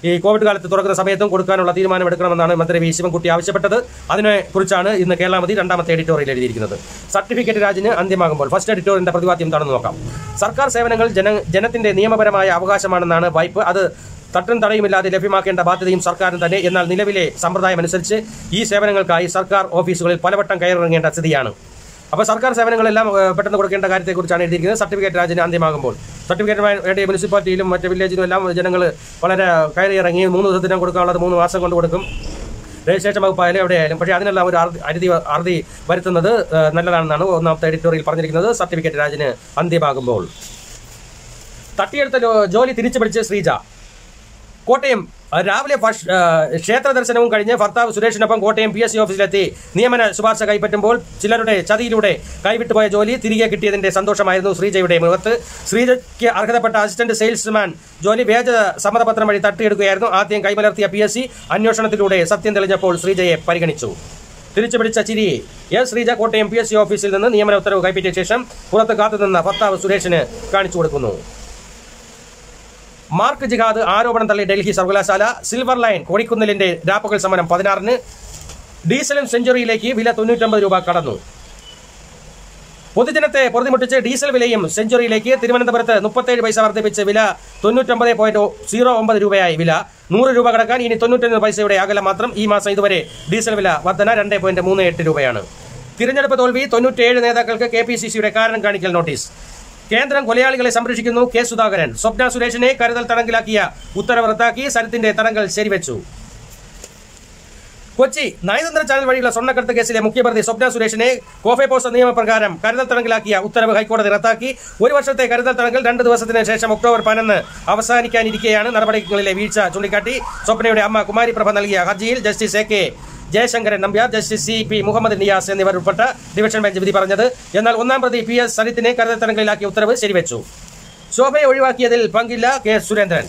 ഈ കോവിഡ് കാലത്ത് തുറക്കുന്ന സമയത്തും കൊടുക്കാനുള്ള തീരുമാനം എടുക്കണമെന്നാണ് മന്ത്രി വി ശിവൻകുട്ടി ആവശ്യപ്പെട്ടത്. അതിനെക്കുറിച്ചാണ് ഇന്ന് കേരളമതി രണ്ടാമത്തെ എഡിറ്റോറിയൽ എഴുതിയിരിക്കുന്നത്. സർട്ടിഫിക്കറ്റ് രാജിന് അന്ത്യമാകുമ്പോൾ ഫസ്റ്റ് എഡിറ്റോറിയലിൻ്റെ പ്രതിവാദ്യം എന്താണെന്ന് നോക്കാം. സർക്കാർ സേവനങ്ങൾ ജന ജനത്തിൻ്റെ നിയമപരമായ അവകാശമാണെന്നാണ് വായ്പ. അത് തട്ടും തടയുമില്ലാതെ ലഭ്യമാക്കേണ്ട ബാധ്യതയും സർക്കാരിന് തന്നെ. എന്നാൽ നിലവിലെ സമ്പ്രദായം അനുസരിച്ച് ഈ സേവനങ്ങൾക്കായി സർക്കാർ ഓഫീസുകളിൽ പലവട്ടം കയറിറങ്ങേണ്ട സ്ഥിതിയാണ്. അപ്പോൾ സർക്കാർ സേവനങ്ങളെല്ലാം പെട്ടെന്ന് കൊടുക്കേണ്ട കാര്യത്തെക്കുറിച്ചാണ് എഴുതിയിരിക്കുന്നത്. സർട്ടിഫിക്കറ്റ് രാജിന് അന്ത്യമാകുമ്പോൾ സർട്ടിഫിക്കറ്റ് മുനിസിപ്പാലിറ്റിയിലും മറ്റ് വില്ലേജിലും എല്ലാം ജനങ്ങൾ വളരെ കയറി ഇറങ്ങി മൂന്ന് ദിവസത്തിനും കൊടുക്കാനുള്ളത് മൂന്ന് മാസം കൊണ്ട് കൊടുക്കും. രജിസ്ട്രേഷൻ വകുപ്പായാലും എവിടെയായാലും. പക്ഷേ അതിനെല്ലാം ഒരു അറുതി അറുതി വരുത്തുന്നത് നല്ലതാണെന്നാണ് ഒന്നാമത്തെ എഡിറ്റോറിയൽ പറഞ്ഞിരിക്കുന്നത്. സർട്ടിഫിക്കറ്റ് രാജിന് അന്ത്യമാകുമ്പോൾ. തട്ടിയെടുത്ത ജോലി തിരിച്ചു പിടിച്ച് ശ്രീജ. കോട്ടയം രാവിലെ ക്ഷേത്ര ദർശനവും കഴിഞ്ഞ് ഭർത്താവ് സുരേഷിനൊപ്പം കോട്ടയം പി എസ് സി ഓഫീസിലെത്തി നിയമന ശുപാർശ കൈപ്പറ്റുമ്പോൾ ചിലരുടെ ചതിയിലൂടെ കൈവിട്ടുപോയ ജോലി തിരികെ കിട്ടിയതിന്റെ സന്തോഷമായിരുന്നു ശ്രീജയുടെ മുഖത്ത്. ശ്രീജയ്ക്ക് അർഹതപ്പെട്ട അസിസ്റ്റന്റ് സെയിൽസ്മാൻ ജോലി വേജ സമ്മതപത്രം വഴി തട്ടിയെടുക്കുകയായിരുന്നു. ആദ്യം കൈമലർത്തിയ പി എസ് സി അന്വേഷണത്തിലൂടെ സത്യം തെളിഞ്ഞപ്പോൾ ശ്രീജയെ പരിഗണിച്ചു. തിരിച്ചുപിടിച്ച ചിരി. S Sreeja Kottayam P S C ഓഫീസിൽ നിന്ന് നിയമന ഉത്തരവ് കൈപ്പറ്റിയ ശേഷം പുറത്ത് കാത്തുനിന്ന ഭർത്താവ് സുരേഷിന് കാണിച്ചു കൊടുക്കുന്നു. മാർക്ക് ജിഹാദ് ആരോപണം തള്ളി ഡൽഹി സർവകലാശാല. സിൽവർ ലൈൻ കൊടിക്കുന്നിലിന്റെ രാപ്പകൽ സമരം പതിനാറിന്. ഡീസലും സെഞ്ചുറിയിലേക്ക് വില തൊണ്ണൂറ്റൊമ്പത് രൂപ കടന്നു. പൊതുജനത്തെ പൊറുതിമുട്ടിച്ച് ഡീസൽ വിലയും സെഞ്ചുറിയിലേക്ക്. തിരുവനന്തപുരത്ത് മുപ്പത്തേഴ് പൈസ വർദ്ധിപ്പിച്ച് വില തൊണ്ണൂറ്റൊമ്പത് പോയിന്റ് സീറോ ഒമ്പത് രൂപയായി വില. നൂറ് രൂപ കടക്കാൻ ഇനി തൊണ്ണൂറ്റൊന്ന് പൈസയുടെ അകലം മാത്രം. ഈ മാസം ഇതുവരെ ഡീസൽ വില വർധന രണ്ട് പോയിന്റ് മൂന്ന് എട്ട് രൂപയാണ്. തിരഞ്ഞെടുപ്പ് തോൽവി. തൊണ്ണൂറ്റേഴ് നേതാക്കൾക്ക് കെ പി സി സിയുടെ കാരണം കാണിക്കൽ നോട്ടീസ്. കേന്ദ്രം കൊലയാളികളെ സംരക്ഷിക്കുന്നു. കെ സുധാകരൻ. സ്വപ്ന സുരേഷിനെ കരുതൽ തടങ്കലാക്കിയ ഉത്തരവ് റദ്ദാക്കി. സരിത്തിന്റെ തടങ്കൽ ശരിവെച്ചു. കൊച്ചി. നയതന്ത്ര ചാനൽ വഴിയുള്ള സ്വർണ്ണക്കടത്ത് കേസിലെ മുഖ്യപ്രതി സ്വപ്ന സുരേഷിനെ കോഫെപോസ നിയമപ്രകാരം കരുതൽ തടങ്കലാക്കിയ ഉത്തരവ് ഹൈക്കോടതി റദ്ദാക്കി. ഒരു വർഷത്തെ കരുതൽ തടങ്കൽ രണ്ട് ദിവസത്തിന് ശേഷം ഒക്ടോബർ പതിനൊന്ന് അവസാനിക്കാനിരിക്കെയാണ്. നടപടികളിലെ വീഴ്ച ചൂണ്ടിക്കാട്ടി സ്വപ്നയുടെ അമ്മ കുമാരി പ്രഭ നൽകിയ ഹർജിയിൽ justice A K Jayasankaran Nambiar, justice C P Muhammed Niyas എന്നിവർ ഉൾപ്പെട്ട ഡിവിഷൻ ബെഞ്ച് വിധി പറഞ്ഞത്. എന്നാൽ ഒന്നാം പ്രതി പി എസ് സരിത്തിനെ കരുതൽ തടങ്കലിലാക്കിയ ഉത്തരവ് ശരിവെച്ചു. ശോഭയെ ഒഴിവാക്കിയതിൽ പങ്കില്ല കെ സുരേന്ദ്രൻ.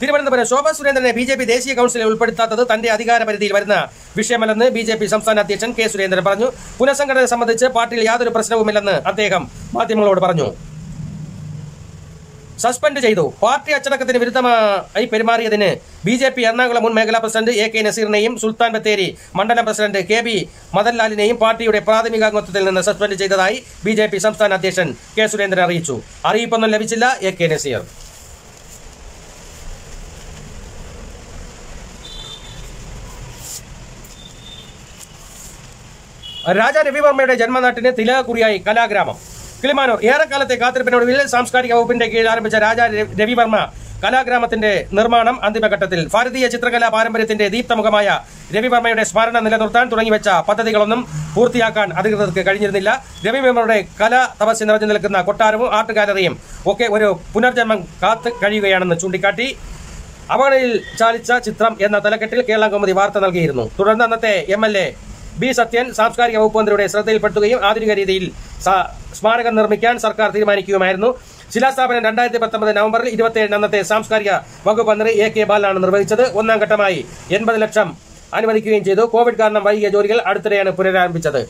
തിരുവനന്തപുരം. ശോഭ സുരേന്ദ്രനെ ബി ജെ പി ദേശീയ കൗൺസിലിൽ ഉൾപ്പെടുത്താത്തത് തന്റെ അധികാരപരിധിയിൽ വരുന്ന വിഷയമല്ലെന്ന് ബി ജെ പി സംസ്ഥാന അധ്യക്ഷൻ കെ സുരേന്ദ്രൻ പറഞ്ഞു. പുനഃസംഘടന സംബന്ധിച്ച് പാർട്ടിയിൽ യാതൊരു പ്രശ്നവുമില്ലെന്ന് അദ്ദേഹം മാധ്യമങ്ങളോട് പറഞ്ഞു. സസ്പെൻഡ് ചെയ്തു. പാർട്ടി അച്ചടക്കത്തിന് വിരുദ്ധമായി പെരുമാറിയതിന് ബി ജെ പി എറണാകുളം മുൻ മേഖലാ പ്രസിഡന്റ് എ കെ നസീറിനെയും സുൽത്താൻ ബത്തേരി മണ്ഡലം പ്രസിഡന്റ് കെ ബി മദൻലാലിനെയും പാർട്ടിയുടെ പ്രാഥമികാംഗത്വത്തിൽ നിന്ന് സസ്പെൻഡ് ചെയ്തതായി ബി ജെ പി സംസ്ഥാന അധ്യക്ഷൻ കെ സുരേന്ദ്രൻ അറിയിച്ചു. അറിയിപ്പൊന്നും ലഭിച്ചില്ല എ കെ നസീർ. രാജാ രവിവർമ്മയുടെ ജന്മനാട്ടിന് തിലകക്കുറിയായി കലാഗ്രാമം. കിളിമാനൂർ. ഏറെക്കാലത്തെ കാത്തിരിപ്പിനൊടുവിൽ സാംസ്കാരിക വകുപ്പിന്റെ കീഴിൽ ആരംഭിച്ച രാജാ രവിവർമ്മ കലാഗ്രാമത്തിന്റെ നിർമ്മാണം അന്തിമഘട്ടത്തിൽ. ഭാരതീയ ചിത്രകലാ പാരമ്പര്യത്തിന്റെ ദീപ്തമുഖമായ രവിവർമ്മയുടെ സ്മരണ നിലനിർത്താൻ തുടങ്ങിവെച്ച പദ്ധതികളൊന്നും പൂർത്തിയാക്കാൻ അധികൃതർക്ക് കഴിഞ്ഞിരുന്നില്ല. രവിവർമ്മയുടെ കലാ തപസ്യ നിറഞ്ഞു നിൽക്കുന്ന കൊട്ടാരവും ആർട്ട് ഗാലറിയും ഒക്കെ ഒരു പുനർജന്മം കാത്തു കഴിയുകയാണെന്ന് ചൂണ്ടിക്കാട്ടി അവഗണയിൽ ചാലിച്ച ചിത്രം എന്ന തലക്കെട്ടിൽ കേരളകൗമുദി വാർത്ത നൽകിയിരുന്നു. തുടർന്ന് അന്നത്തെ M L A B Sathyan സാംസ്കാരിക വകുപ്പ് മന്ത്രിയുടെ ശ്രദ്ധയിൽപ്പെടുത്തുകയും ആധുനിക രീതിയിൽ സ്മാരകം നിർമ്മിക്കാൻ സർക്കാർ തീരുമാനിക്കുകയുമായിരുന്നു. ശിലാസ്ഥാപനം രണ്ടായിരത്തി പത്തൊമ്പത് നവംബറിൽ ഇരുപത്തിയേഴിന് അന്നത്തെ സാംസ്കാരിക വകുപ്പ് മന്ത്രി എ കെ ബാലനാണ് നിർവഹിച്ചത്. ഒന്നാം ഘട്ടമായി എൺപത് ലക്ഷം അനുവദിക്കുകയും ചെയ്തു. കോവിഡ് കാരണം വൈകിയ ജോലികൾ അടുത്തിടെയാണ് പുനരാരംഭിച്ചത്.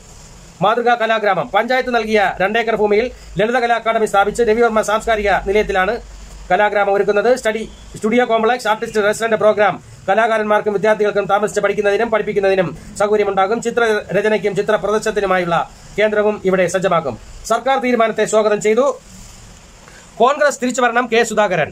മാതൃകാ കലാഗ്രാമം പഞ്ചായത്ത് നൽകിയ രണ്ടേക്കർ ഭൂമിയിൽ ലളിത കലാ അക്കാദമി സ്ഥാപിച്ച് രവിവർമ്മ സാംസ്കാരിക നിലയത്തിലാണ് കലാഗ്രാമം ഒരുക്കുന്നത്. Study studio complex, artist resident programme കലാകാരന്മാർക്കും വിദ്യാർത്ഥികൾക്കും താമസിച്ച് പഠിക്കുന്നതിനും പഠിപ്പിക്കുന്നതിനും സൗകര്യമുണ്ടാകും. ചിത്രരചനയ്ക്കും ചിത്ര പ്രദർശനത്തിനുമായുള്ള കേന്ദ്രവും ഇവിടെ സജ്ജമാക്കും. സർക്കാർ തീരുമാനത്തെ സ്വാഗതം ചെയ്തു. കോൺഗ്രസ് തിരിച്ചു വരണം കെ സുധാകരൻ.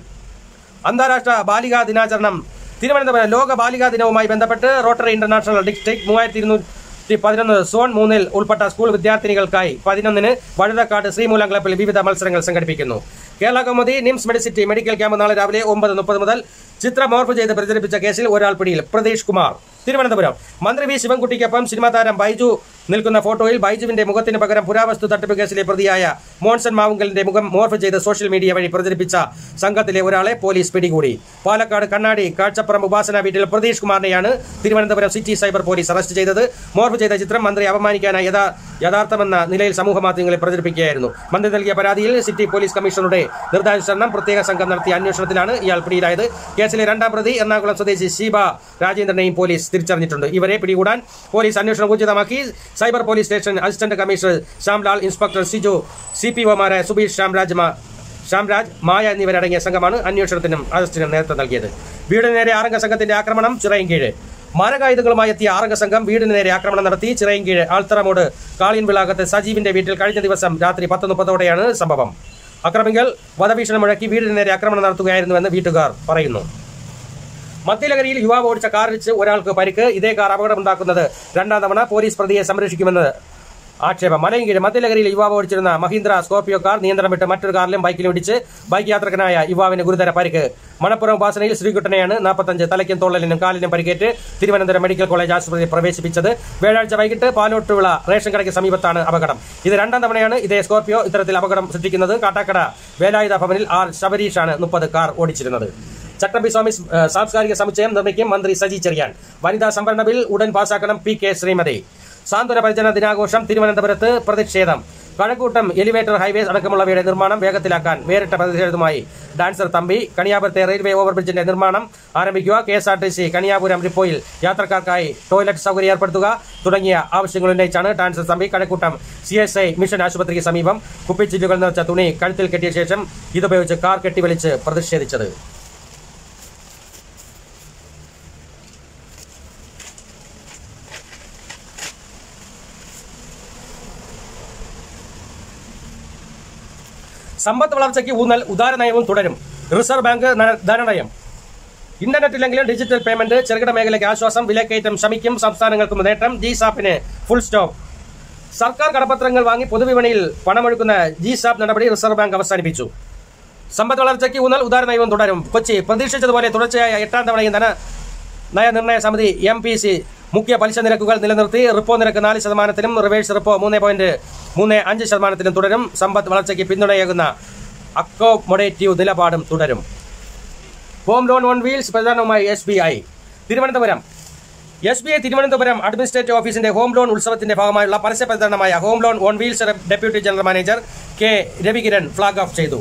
അന്താരാഷ്ട്ര ബാലികാ ദിനാചരണം തിരുവനന്തപുരം ലോക ബാലികാ ദിനവുമായി ബന്ധപ്പെട്ട് റോട്ടറി ഇന്റർനാഷണൽ ഡിസ്ട്രിക്ട് മൂവായിരത്തി ഇരുന്നൂറ്റി പതിനൊന്ന് സോൺ മൂന്നിൽ ഉൾപ്പെട്ട സ്കൂൾ വിദ്യാർത്ഥിനികൾക്കായി പതിനൊന്നിന് വഴുതക്കാട് ശ്രീമൂലംകുളപ്പിൽ വിവിധ മത്സരങ്ങൾ സംഘടിപ്പിക്കുന്നു. Kerala Kaumudi NIMS Medicity medical camp നാളെ രാവിലെ ഒമ്പത് മുപ്പത് മുതൽ. ചിത്രം മോർഫ് ചെയ്ത് പ്രചരിപ്പിച്ച കേസിൽ ഒരാൾ പിടിയിൽ, പ്രതീഷ് കുമാർ. തിരുവനന്തപുരം മന്ത്രി വി ശിവൻകുട്ടിക്കൊപ്പം സിനിമാ താരം ബൈജു നിൽക്കുന്ന ഫോട്ടോയിൽ ബൈജുവിന്റെ മുഖത്തിന് പകരം പുരാവസ്തു തട്ടിപ്പ് കേസിലെ പ്രതിയായ മോൺസൺ മാവുങ്കലിന്റെ മുഖം മോർഫ് ചെയ്ത് സോഷ്യൽ മീഡിയ വഴി പ്രചരിപ്പിച്ച സംഘത്തിലെ ഒരാളെ പോലീസ് പിടികൂടി. പാലക്കാട് കണ്ണാടി കാഴ്ചപ്പുറം ഉപാസന വീട്ടിൽ പ്രതീഷ് കുമാറിനെയാണ് Thiruvananthapuram city cyber police arrest ചെയ്തത്. മോർഫ് ചെയ്ത ചിത്രം മന്ത്രി അപമാനിക്കാനായി യഥാർത്ഥമെന്ന നിലയിൽ സമൂഹ മാധ്യമങ്ങളെ പ്രചരിപ്പിക്കുകയായിരുന്നു. മന്ത്രി നൽകിയ പരാതിയിൽ സിറ്റി പോലീസ് കമ്മീഷണറുടെ നിർദ്ദേശാനുസരണം പ്രത്യേക സംഘം നടത്തിയ അന്വേഷണത്തിലാണ് ഇയാൾ പിടിയിലായത്. കേസിലെ രണ്ടാം പ്രതി എറണാകുളം സ്വദേശി ശീബ രാജേന്ദ്രനെയും പോലീസ് തിരിച്ചറിഞ്ഞിട്ടുണ്ട്. ഇവരെ പിടികൂടാൻ പോലീസ് അന്വേഷണം ഊർജിതമാക്കി. Cyber police station assistant commissioner Shyamlal, inspector Siju, C P ഒമാരായ സുബീഷ് ശ്യാംരാജ് ശ്യാംരാജ് മായ എന്നിവരടങ്ങിയ സംഘമാണ് അന്വേഷണത്തിനും അറസ്റ്റിനും നേതൃത്വം നൽകിയത്. വീടിന് നേരെ ആറംഗ സംഘത്തിന്റെ ആക്രമണം ചിറയിൻകീഴ്. മാരകായുധങ്ങളുമായി എത്തിയ ആറംഗ സംഘം വീടിന് നേരെ ആക്രമണം നടത്തി. ചിറയിൻകീഴ് ആൽത്തറമോട് കാളിയൻവിളാകത്തെ സജീവിന്റെ വീട്ടിൽ കഴിഞ്ഞ ദിവസം രാത്രി പത്ത് മുപ്പതോടെയാണ് സംഭവം. അക്രമികൾ വധഭീഷണി മുഴക്കി വീടിന് നേരെ ആക്രമണം നടത്തുകയായിരുന്നുവെന്ന് വീട്ടുകാർ പറയുന്നു. മദ്യലഹരിയിൽ യുവാവ് ഓടിച്ച കാറിടിച്ച് ഒരാൾക്ക് പരിക്ക്. ഇതേ കാർ അപകടമുണ്ടാക്കുന്നത് രണ്ടാം തവണ. പോലീസ് പ്രതിയെ സംരക്ഷിക്കുമെന്ന് ആക്ഷേപം. മലയൻകീഴ് മദ്യലഹരിയിൽ യുവാവ് ഓടിച്ചിരുന്ന മഹീന്ദ്ര സ്കോർപിയോ കാർ നിയന്ത്രണം വിട്ട് മറ്റൊരു കാറിലും ബൈക്കിലും ഇടിച്ച് ബൈക്ക് യാത്രികനായ യുവാവിന് ഗുരുതര പരിക്ക്. മണപ്പുറം ഉപാസനയിൽ ശ്രീകുട്ടനെയാണ് നാൽപ്പത്തഞ്ച് തലയ്ക്കും തൊള്ളലിനും കാലിനും പരിക്കേറ്റ് തിരുവനന്തപുരം മെഡിക്കൽ കോളേജ് ആശുപത്രിയിൽ പ്രവേശിപ്പിച്ചത്. വ്യാഴാഴ്ച വൈകിട്ട് പാലോട്ടുവിള റേഷൻ കടയ്ക്ക് സമീപത്താണ് അപകടം. ഇത് രണ്ടാം തവണയാണ് ഇതേ സ്കോർപിയോ ഇത്തരത്തിൽ അപകടം സൃഷ്ടിക്കുന്നത്. കാട്ടാക്കട വേലായുധ ഭവനിൽ ആർ ശബരീഷാണ് മുപ്പത് കാർ ഓടിച്ചിരുന്നത്. ചട്ടമ്പി സ്വാമി സാംസ്കാരിക സമുച്ചയം നിർമ്മിക്കും മന്ത്രി സജി ചെറിയാൻ. വനിതാ സംവരണ ബിൽ ഉടൻ പാസാക്കണം പി കെ ശ്രീമതി. സാന്ത്വന പരിചരണ ദിനാഘോഷം തിരുവനന്തപുരത്ത് പ്രതിഷേധം. കഴക്കൂട്ടം എലിവേറ്റർ ഹൈവേ അടക്കമുള്ളവയുടെ നിർമ്മാണം വേഗത്തിലാക്കാൻ വേറിട്ട പ്രതിഷേധവുമായി ഡാൻസർ തമ്പി. കണിയാപുരത്തെ റെയിൽവേ ഓവർബ്രിഡ്ജിന്റെ നിർമ്മാണം ആരംഭിക്കുക. K S R T C Kaniyapuram ഡിപ്പോയിൽ യാത്രക്കാർക്കായി ടോയ്ലറ്റ് സൗകര്യം ഏർപ്പെടുത്തുക തുടങ്ങിയ ആവശ്യങ്ങൾ ഉന്നയിച്ചാണ് dancer Thampi Kazhakoottam C S I mission ആശുപത്രിക്ക് സമീപം കുപ്പിച്ചില്ലുകൾ നിറച്ച തുണി കഴുത്തിൽ കെട്ടിയ ശേഷം ഇതുപയോഗിച്ച് കാർ കെട്ടിവലിച്ച് പ്രതിഷേധിച്ചത്. സമ്പദ് വളർച്ചയ്ക്ക് ഊന്നൽ, ഉദാര നയവും തുടരും റിസർവ് ബാങ്ക് ധനനയം. ഇന്റർനെറ്റിലെങ്കിലും ഡിജിറ്റൽ പേയ്മെന്റ്, ചെറുകിട മേഖലയ്ക്ക് ആശ്വാസം, വിലക്കയറ്റം ശമിക്കും സംസ്ഥാനങ്ങൾക്കും നേട്ടം, ജി സാപ്പിന് ഫുൾ സ്റ്റോപ്പ്. സർക്കാർ കടപ്പത്രങ്ങൾ വാങ്ങി പൊതുവിപണിയിൽ പണമൊഴുക്കുന്ന ജി സാപ്പ് നടപടി റിസർവ് ബാങ്ക് അവസാനിപ്പിച്ചു. സമ്പദ് വളർച്ചയ്ക്ക് ഊന്നൽ, ഉദാര നയവും തുടരും. കൊച്ചി പ്രതീക്ഷിച്ചതുപോലെ തുടർച്ചയായ എട്ടാം തവണയും ധന നയനിർണയ സമിതി എം പി സി മുഖ്യ പലിശ നിരക്കുകൾ നിലനിർത്തി. റിപ്പോ നിരക്ക് നാല് ശതമാനത്തിനും റിവേഴ്സ് റിപ്പോ മൂന്ന് പോയിന്റ് മൂന്ന് അഞ്ച് ശതമാനത്തിനും തുടരും. സമ്പദ് വളർച്ചയ്ക്ക് പിന്തുണയേകുന്ന അക്കോമൊഡേറ്റീവ് നിലപാടും തുടരും. ഹോം ലോൺ ഓൺ വീൽസ് പ്രചാരണവുമായി S B I Thiruvananthapuram. S B I Thiruvananthapuram administrative ഓഫീസിന്റെ ഹോം ലോൺ ഉത്സവത്തിന്റെ ഭാഗമായുള്ള പരസ്യ പ്രചാരണമായ home loan on wheels deputy general manager K Ravikiran flag off ചെയ്തു.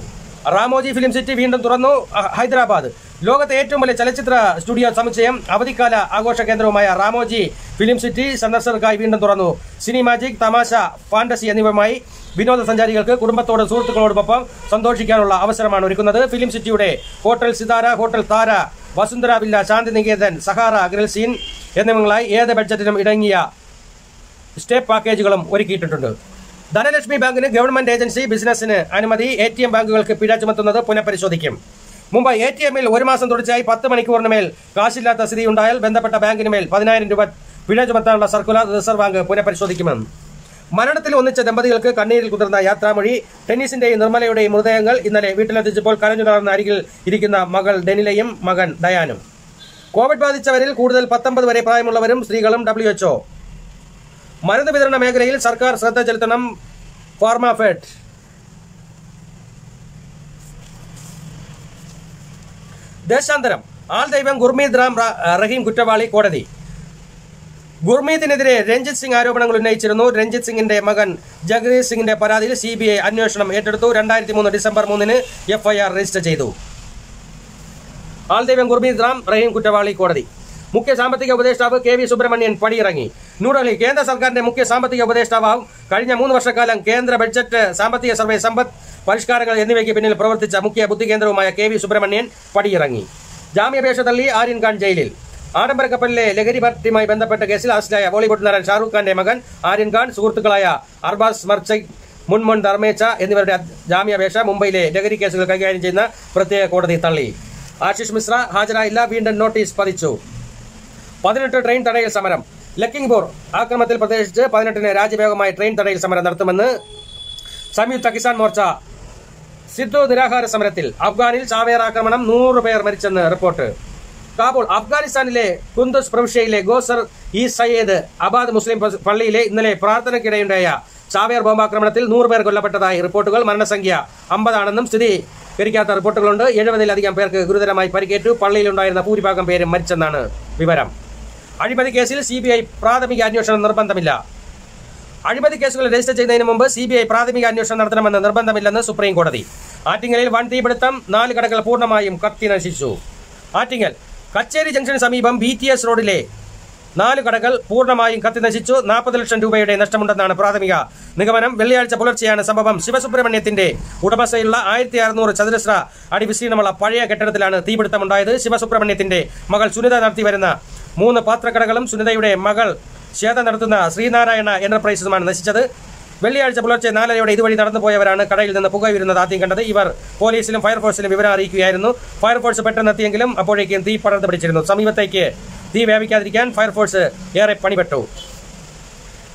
റാമോജി ഫിലിം സിറ്റി വീണ്ടും തുറന്നു. ഹൈദരാബാദ് ലോകത്തെ ഏറ്റവും വലിയ ചലച്ചിത്ര സ്റ്റുഡിയോ സമുച്ചയം, അവധിക്കാല ആഘോഷ കേന്ദ്രവുമായ റാമോജി ഫിലിം സിറ്റി സന്ദർശകർക്കായി വീണ്ടും തുറന്നു. സിനിമാജിക്, തമാശ, ഫാന്റസി എന്നിവയുമായി വിനോദസഞ്ചാരികൾക്ക് കുടുംബത്തോടും സുഹൃത്തുക്കളോടൊപ്പം സന്തോഷിക്കാനുള്ള അവസരമാണ് ഒരുക്കുന്നത്. ഫിലിം സിറ്റിയുടെ ഹോട്ടൽ സിതാര, ഹോട്ടൽ താര, വസുന്ധര വില്ല, ശാന്തി നികേതൻ, സഹാറ, ഗ്രിൽസീൻ എന്നിവങ്ങളായി ഏത് ബഡ്ജറ്റിനും ഇടങ്ങിയ സ്റ്റേ പാക്കേജുകളും ഒരുക്കിയിട്ടുണ്ട്. ധനലക്ഷ്മി ബാങ്കിന് ഗവൺമെന്റ് ഏജൻസി ബിസിനസിന് അനുമതി. എ ടി എം ബാങ്കുകൾക്ക് പിഴ ചുമത്തുന്നത് പുനഃപരിശോധിക്കും. മുംബൈ എ ടി എമ്മിൽ ഒരു മാസം തുടർച്ചയായി പത്ത് മണിക്കൂറിന് മേൽ കാശില്ലാത്ത സ്ഥിതി ഉണ്ടായാൽ ബന്ധപ്പെട്ട ബാങ്കിന് മേൽ പതിനായിരം രൂപ പിഴ ചുമത്താനുള്ള സർക്കുലർ റിസർവ് ബാങ്ക് പുനഃപരിശോധിക്കുമെന്ന്. മരണത്തിൽ ഒന്നിച്ച ദമ്പതികൾക്ക് കണ്ണീരിൽ കുതിർന്ന യാത്രാമൊഴി. ടെന്നീസിന്റെയും നിർമ്മലയുടെയും മൃതദേഹങ്ങൾ ഇന്നലെ വീട്ടിലെത്തിച്ചപ്പോൾ കരഞ്ഞു തളർന്ന അരികിൽ ഇരിക്കുന്ന മകൾ ഡെനിലയും മകൻ ഡയാനും. കോവിഡ് ബാധിച്ചവരിൽ കൂടുതൽ പത്തൊമ്പത് വരെ പ്രായമുള്ളവരും സ്ത്രീകളും. ഡബ്ല്യു എച്ച്ഒ മരുന്ന് വിതരണ മേഖലയിൽ സർക്കാർ ശ്രദ്ധ ചെലുത്തണം. ഫാർമഫെഡ് ദേശാന്തരം ആൾ ദൈവം ഗുർമീത് റാം റഹീം കുറ്റവാളി കോടതി. ഗുർമീതിനെതിരെ രഞ്ജിത് സിംഗ് ആരോപണങ്ങൾ ഉന്നയിച്ചിരുന്നു. രഞ്ജിത് സിംഗിന്റെ മകൻ ജഗദീഷ് സിംഗിന്റെ പരാതിയിൽ സി ബി ഐ അന്വേഷണം ഏറ്റെടുത്തു. രണ്ടായിരത്തി മൂന്ന് ഡിസംബർ മൂന്നിന് എഫ് ഐ ആർ രജിസ്റ്റർ ചെയ്തു. ആൾ ദൈവം ഗുർമീത് റാം റഹീം കുറ്റവാളി കോടതി. മുഖ്യ സാമ്പത്തിക ഉപദേഷ്ടാവ് കെ വി സുബ്രഹ്മണ്യൻ പടിയിറങ്ങി. ന്യൂഡൽഹി കേന്ദ്ര സർക്കാരിന്റെ മുഖ്യ സാമ്പത്തിക ഉപദേഷ്ടാവും കഴിഞ്ഞ മൂന്ന് വർഷക്കാലം കേന്ദ്ര ബഡ്ജറ്റ്, സാമ്പത്തിക സർവേ, സമ്പദ് പരിഷ്കാരങ്ങൾ എന്നിവയ്ക്ക് പിന്നിൽ പ്രവർത്തിച്ച മുഖ്യ ബുദ്ധികേന്ദ്രവുമായ കെ വി സുബ്രഹ്മണ്യൻ പടിയിറങ്ങി. ജാമ്യാപേക്ഷ തള്ളി ആര്യൻ ഖാൻ ജയിലിൽ. ആഡംബര കപ്പലിലെ ലഹരി ഭർത്തിയുമായി ബന്ധപ്പെട്ട കേസിൽ അറസ്റ്റിലായ ബോളിവുഡ് നടൻ ഷാറൂഖ് ഖാന്റെ മകൻ ആര്യൻ ഖാൻ, സുഹൃത്തുക്കളായ അർബാസ് മർച്ചൈക്, മുൻമോൻ ധർമ്മേച്ച എന്നിവരുടെ ജാമ്യാപേക്ഷ മുംബൈയിലെ ലഹരി കേസുകൾ കൈകാര്യം ചെയ്യുന്ന പ്രത്യേക കോടതി തള്ളി. ആശിഷ് മിശ്ര ഹാജരായില്ല, വീണ്ടും നോട്ടീസ് പതിച്ചു. പതിനെട്ട് ട്രെയിൻ തടയൽ സമരം. ലക്കിംഗ്പൂർ ആക്രമണത്തിൽ പ്രതീക്ഷിച്ച് പതിനെട്ടിന് രാജ്യവ്യാപകമായി ട്രെയിൻ തടയൽ സമരം നടത്തുമെന്ന് സംയുക്ത കിസാൻ മോർച്ച. സിദ്ധു നിരാഹാര സമരത്തിൽ. അഫ്ഗാനിൽ ചാവേർ ആക്രമണം, നൂറ് പേർ മരിച്ചെന്ന് റിപ്പോർട്ട്. കാബൂൾ. അഫ്ഗാനിസ്ഥാനിലെ കുന്ദുസ് പ്രവിശ്യയിലെ ഗോസർ ഇ സയ്യേദ് അബാദ് മുസ്ലിം പള്ളിയിലെ ഇന്നലെ പ്രാർത്ഥനയ്ക്കിടെയുണ്ടായ ചാവേർ ബോംബാക്രമണത്തിൽ നൂറ് പേർ കൊല്ലപ്പെട്ടതായി റിപ്പോർട്ടുകൾ. മരണസംഖ്യ അമ്പതാണെന്നും സ്ഥിരീകരിക്കാത്ത റിപ്പോർട്ടുകളുണ്ട്. എഴുപതിലധികം പേർക്ക് ഗുരുതരമായി പരിക്കേറ്റു. പള്ളിയിലുണ്ടായിരുന്ന ഭൂരിഭാഗം പേരും മരിച്ചെന്നാണ് വിവരം. അഴിമതി കേസിൽ സി ബി ഐ പ്രാഥമിക അന്വേഷണം നിർബന്ധമില്ല. അഴിമതി കേസുകൾ രജിസ്റ്റർ ചെയ്യുന്നതിന് മുമ്പ് സി ബി ഐ പ്രാഥമിക അന്വേഷണം നടത്തണമെന്ന് നിർബന്ധമില്ലെന്ന് സുപ്രീം കോടതി. ആറ്റിങ്ങലിൽ വൻ തീപിടുത്തം, നാല് കടകൾ പൂർണ്ണമായും കത്തി നശിച്ചു. ആറ്റിങ്ങൽ കച്ചേരി ജംഗ്ഷന് സമീപം ബി ടി എസ് റോഡിലെ നാല് കടകൾ പൂർണ്ണമായും കത്തി നശിച്ചു. നാൽപ്പത് ലക്ഷം രൂപയുടെ നഷ്ടമുണ്ടെന്നാണ് പ്രാഥമിക നിഗമനം. വെള്ളിയാഴ്ച പുലർച്ചെയാണ് സംഭവം. ശിവസുബ്രഹ്മണ്യത്തിന്റെ ഉടമസ്ഥയിലുള്ള ആയിരത്തി അറുന്നൂറ് ചതുരശ്ര അടി വിസ്തീർണമുള്ള പഴയ കെട്ടിടത്തിലാണ് തീപിടുത്തമുണ്ടായത്. ശിവസുബ്രഹ്മണ്യത്തിന്റെ മകൾ സുനിത നടത്തിവരുന്ന മൂന്ന് പാത്രക്കടകളും സുനിതയുടെ മകൾ ശ്വേത നടത്തുന്ന ശ്രീനാരായണ എന്റർപ്രൈസസുമാണ് നശിച്ചത്. വെള്ളിയാഴ്ച പുലർച്ചെ നാലരയോടെ ഇതുവഴി നടന്നുപോയവരാണ് കടയിൽ നിന്ന് പുകവരുന്നത് ആദ്യം കണ്ടത്. ഇവർ പോലീസിലും ഫയർഫോഴ്സിലും വിവരം അറിയിക്കുകയായിരുന്നു. ഫയർഫോഴ്സ് പെട്ടെന്നെത്തിയെങ്കിലും അപ്പോഴേക്കും തീ പടർന്നു പിടിച്ചിരുന്നു. സമീപത്തേക്ക് തീ വ്യാപിക്കാതിരിക്കാൻ ഫയർഫോഴ്സ് ഏറെ പണിപ്പെട്ടു.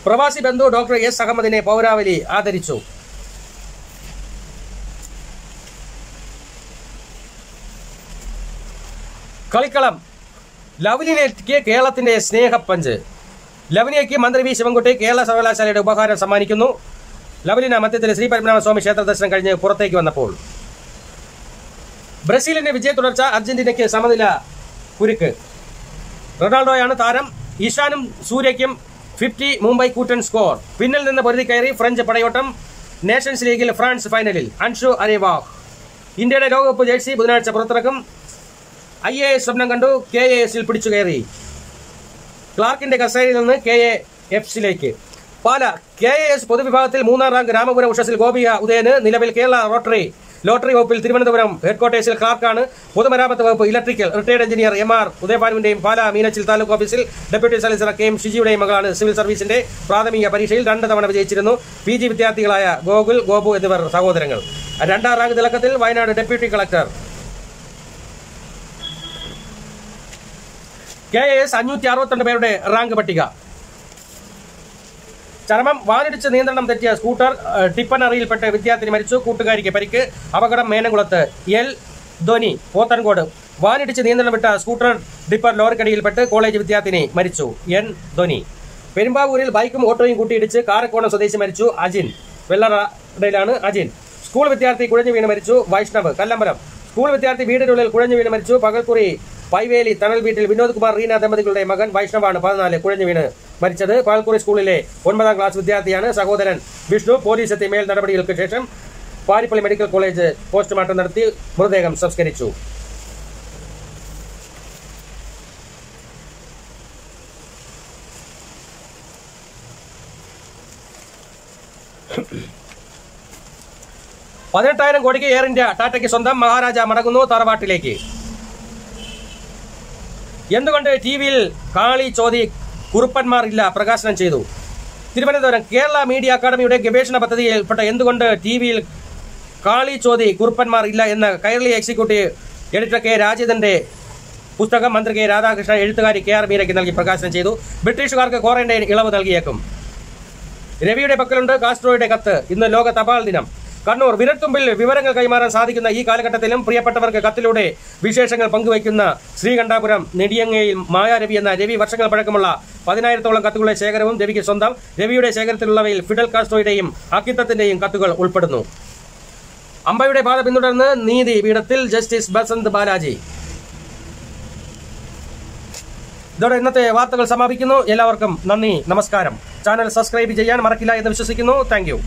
പ്രവാസി ബന്ധു ഡോക്ടർ എസ് അഹമ്മദിനെ പൗരാവലി ആദരിച്ചു. കളിക്കളം. ലവ്ലിനയ്ക്ക് കേരളത്തിന്റെ സ്നേഹപ്പഞ്ച്. ലവ്ലിനയ്ക്ക് മന്ത്രി വി ശിവൻകുട്ടി കേരള സർവകലാശാലയുടെ ഉപഹാരം സമ്മാനിക്കുന്നു. ലവ്ലിന മധ്യത്തിൽ ശ്രീ പത്മനാഭസ്വാമി ക്ഷേത്ര ദർശനം കഴിഞ്ഞ് പുറത്തേക്ക് വന്നപ്പോൾ. ബ്രസീലിന്റെ വിജയ തുടർച്ച, അർജന്റീനയ്ക്ക് സമനില കുരുക്ക്. റൊണാൾഡോയാണ് താരം. ഇഷാനും സൂര്യയ്ക്കും ഫിഫ്റ്റി, മുംബൈ കൂട്ടൻ സ്കോർ. പിന്നിൽ നിന്ന് പൊരുതി കയറി ഫ്രഞ്ച് പടയോട്ടം. നേഷൻസ് ലീഗിൽ ഫ്രാൻസ് ഫൈനലിൽ. അൻഷു അരേവാഹ്. ഇന്ത്യയുടെ ലോകകപ്പ് ജേഴ്സി ബുധനാഴ്ച പുറത്തിറക്കും. ഐ എ എസ് സ്വപ്നം കണ്ടു, കെ എ എസിൽ പിടിച്ചു കയറി. ക്ലാർക്കിന്റെ കസേരയിൽ നിന്ന് കെ എ എഫ്സിലേക്ക്. പാല കെ എ എസ് പൊതുവിഭാഗത്തിൽ മൂന്നാം റാങ്ക് രാമപുരം ഉഷസിൽ ഗോപിക ഉദയന്. നിലവിൽ കേരള റോട്ടറി ലോട്ടറി വകുപ്പിൽ തിരുവനന്തപുരം ഹെഡ്ക്വാർട്ടേഴ്സിൽ ക്ലാർക്കാണ്. പൊതുമരാമത്ത് വകുപ്പ് electrical retired engineer M R ഉദയഭാനുവിന്റെയും പാല മീനച്ചിൽ താലൂക്ക് ഓഫീസിൽ ഡെപ്യൂട്ടി സലീസർ കെ എം ഷിജിയുടെയും മകളാണ്. സിവിൽ സർവീസിന്റെ പ്രാഥമിക പരീക്ഷയിൽ രണ്ട് തവണ വിജയിച്ചിരുന്നു. പി ജി വിദ്യാർത്ഥികളായ ഗോകുൽ, ഗോപു എന്നിവർ സഹോദരങ്ങൾ. രണ്ടാം റാങ്ക് തിളക്കത്തിൽ Wayanad deputy collector. K A S അഞ്ഞൂറ്റി അറുപത്തിരണ്ട് പേരുടെ റാങ്ക് പട്ടിക. ചരമം. വാനിടിച്ച് നിയന്ത്രണം തെറ്റിയ സ്കൂട്ടർ ടിപ്പനറിയിൽപ്പെട്ട് വിദ്യാർത്ഥിനി മരിച്ചു, കൂട്ടുകാരിക്ക് പരിക്ക്. അപകടം മേനകുളത്ത്. എൽ ധോനി പോത്തൻകോട്. വാനിടിച്ച് നിയന്ത്രണം വിട്ട സ്കൂട്ടർ ടിപ്പർ ലോറിക്കടിയിൽപ്പെട്ട് കോളേജ് വിദ്യാർത്ഥിനി മരിച്ചു. എൻ ധോനി. പെരുമ്പാവൂരിൽ ബൈക്കും ഓട്ടോയും കൂട്ടിയിടിച്ച് കാരക്കോണം സ്വദേശി മരിച്ചു. അജിൻ വെള്ളറടയിലാണ് അജിൻ. സ്കൂൾ വിദ്യാർത്ഥി കുഴഞ്ഞു വീണ് മരിച്ചു. വൈഷ്ണവ് കല്ലമ്പലം. സ്കൂൾ വിദ്യാർത്ഥി വീടിനുള്ളിൽ കുഴഞ്ഞു വീണ് മരിച്ചു. പകൽക്കുറി പൈവേലി തണൽ വീട്ടിൽ വിനോദ് കുമാർ, റീന ദമ്പതികളുടെ മകൻ വൈഷ്ണവാണ് പതിനാല് കുഴഞ്ഞു വീണ് മരിച്ചത്. പാൽക്കുറി സ്കൂളിലെ ഒൻപതാം ക്ലാസ് വിദ്യാർത്ഥിയാണ്. സഹോദരൻ വിഷ്ണു. പോലീസ് എത്തി മേൽ നടപടികൾക്ക് ശേഷം പാരിപ്പള്ളി മെഡിക്കൽ കോളേജ് പോസ്റ്റ്മോർട്ടം നടത്തി മൃതദേഹം സംസ്കരിച്ചു. പതിനെട്ടായിരം കോടിക്ക് എയർ ഇന്ത്യ, ടാറ്റയ്ക്ക് സ്വന്തം. മഹാരാജ മടങ്ങുന്നു തറവാട്ടിലേക്ക്. എന്തുകൊണ്ട് ടി വിയിൽ കാളി ചോദി കുറുപ്പന്മാർ ഇല്ല പ്രകാശനം ചെയ്തു. തിരുവനന്തപുരം കേരള മീഡിയ അക്കാദമിയുടെ ഗവേഷണ പദ്ധതിയിൽപ്പെട്ട എന്തുകൊണ്ട് ടി വിയിൽ കാളി ചോദി കുറുപ്പന്മാർ ഇല്ല എന്ന കൈരളി എക്സിക്യൂട്ടീവ് എഡിറ്റർ കെ രാജേന്ദ്രന്റെ പുസ്തകം മന്ത്രി കെ രാധാകൃഷ്ണൻ, എഴുത്തുകാരി കെ ആർ മീരയ്ക്ക് നൽകി പ്രകാശനം ചെയ്തു. ബ്രിട്ടീഷുകാർക്ക് ക്വാറന്റൈൻ ഇളവ് നൽകിയേക്കും. രവിയുടെ പക്കലുണ്ട് കാസ്ട്രോയുടെ കത്ത്. ഇന്ന് ലോക തപാൽ ദിനം. കണ്ണൂർ. വിരൽത്തുമ്പിൽ വിവരങ്ങൾ കൈമാറാൻ സാധിക്കുന്ന ഈ കാലഘട്ടത്തിലും പ്രിയപ്പെട്ടവർക്ക് കത്തിലൂടെ വിശേഷങ്ങൾ പങ്കുവയ്ക്കുന്ന ശ്രീകണ്ഠാപുരം നെടിയങ്ങയിൽ മായാരവി എന്ന രവി. വർഷങ്ങൾ പഴക്കമുള്ള പതിനായിരത്തോളം കത്തുകളുടെ ശേഖരവും രവിക്ക് സ്വന്തം. രവിയുടെ ശേഖരത്തിലുള്ളവയിൽ ഫിഡൽ കാസ്ട്രോയുടെയും അക്കിത്തത്തിന്റെയും കത്തുകൾ ഉൾപ്പെടുന്നു. അമ്പയുടെ പാത പിന്തുടർന്ന് നീതി പീഠത്തിൽ ജസ്റ്റിസ് ബസന്ത് ബാലാജി. ഇതോടെ ഇന്നത്തെ വാർത്തകൾ സമാപിക്കുന്നു. എല്ലാവർക്കും നന്ദി, നമസ്കാരം. ചാനൽ സബ്സ്ക്രൈബ് ചെയ്യാൻ മറക്കില്ല എന്ന് വിശ്വസിക്കുന്നു. Thank U.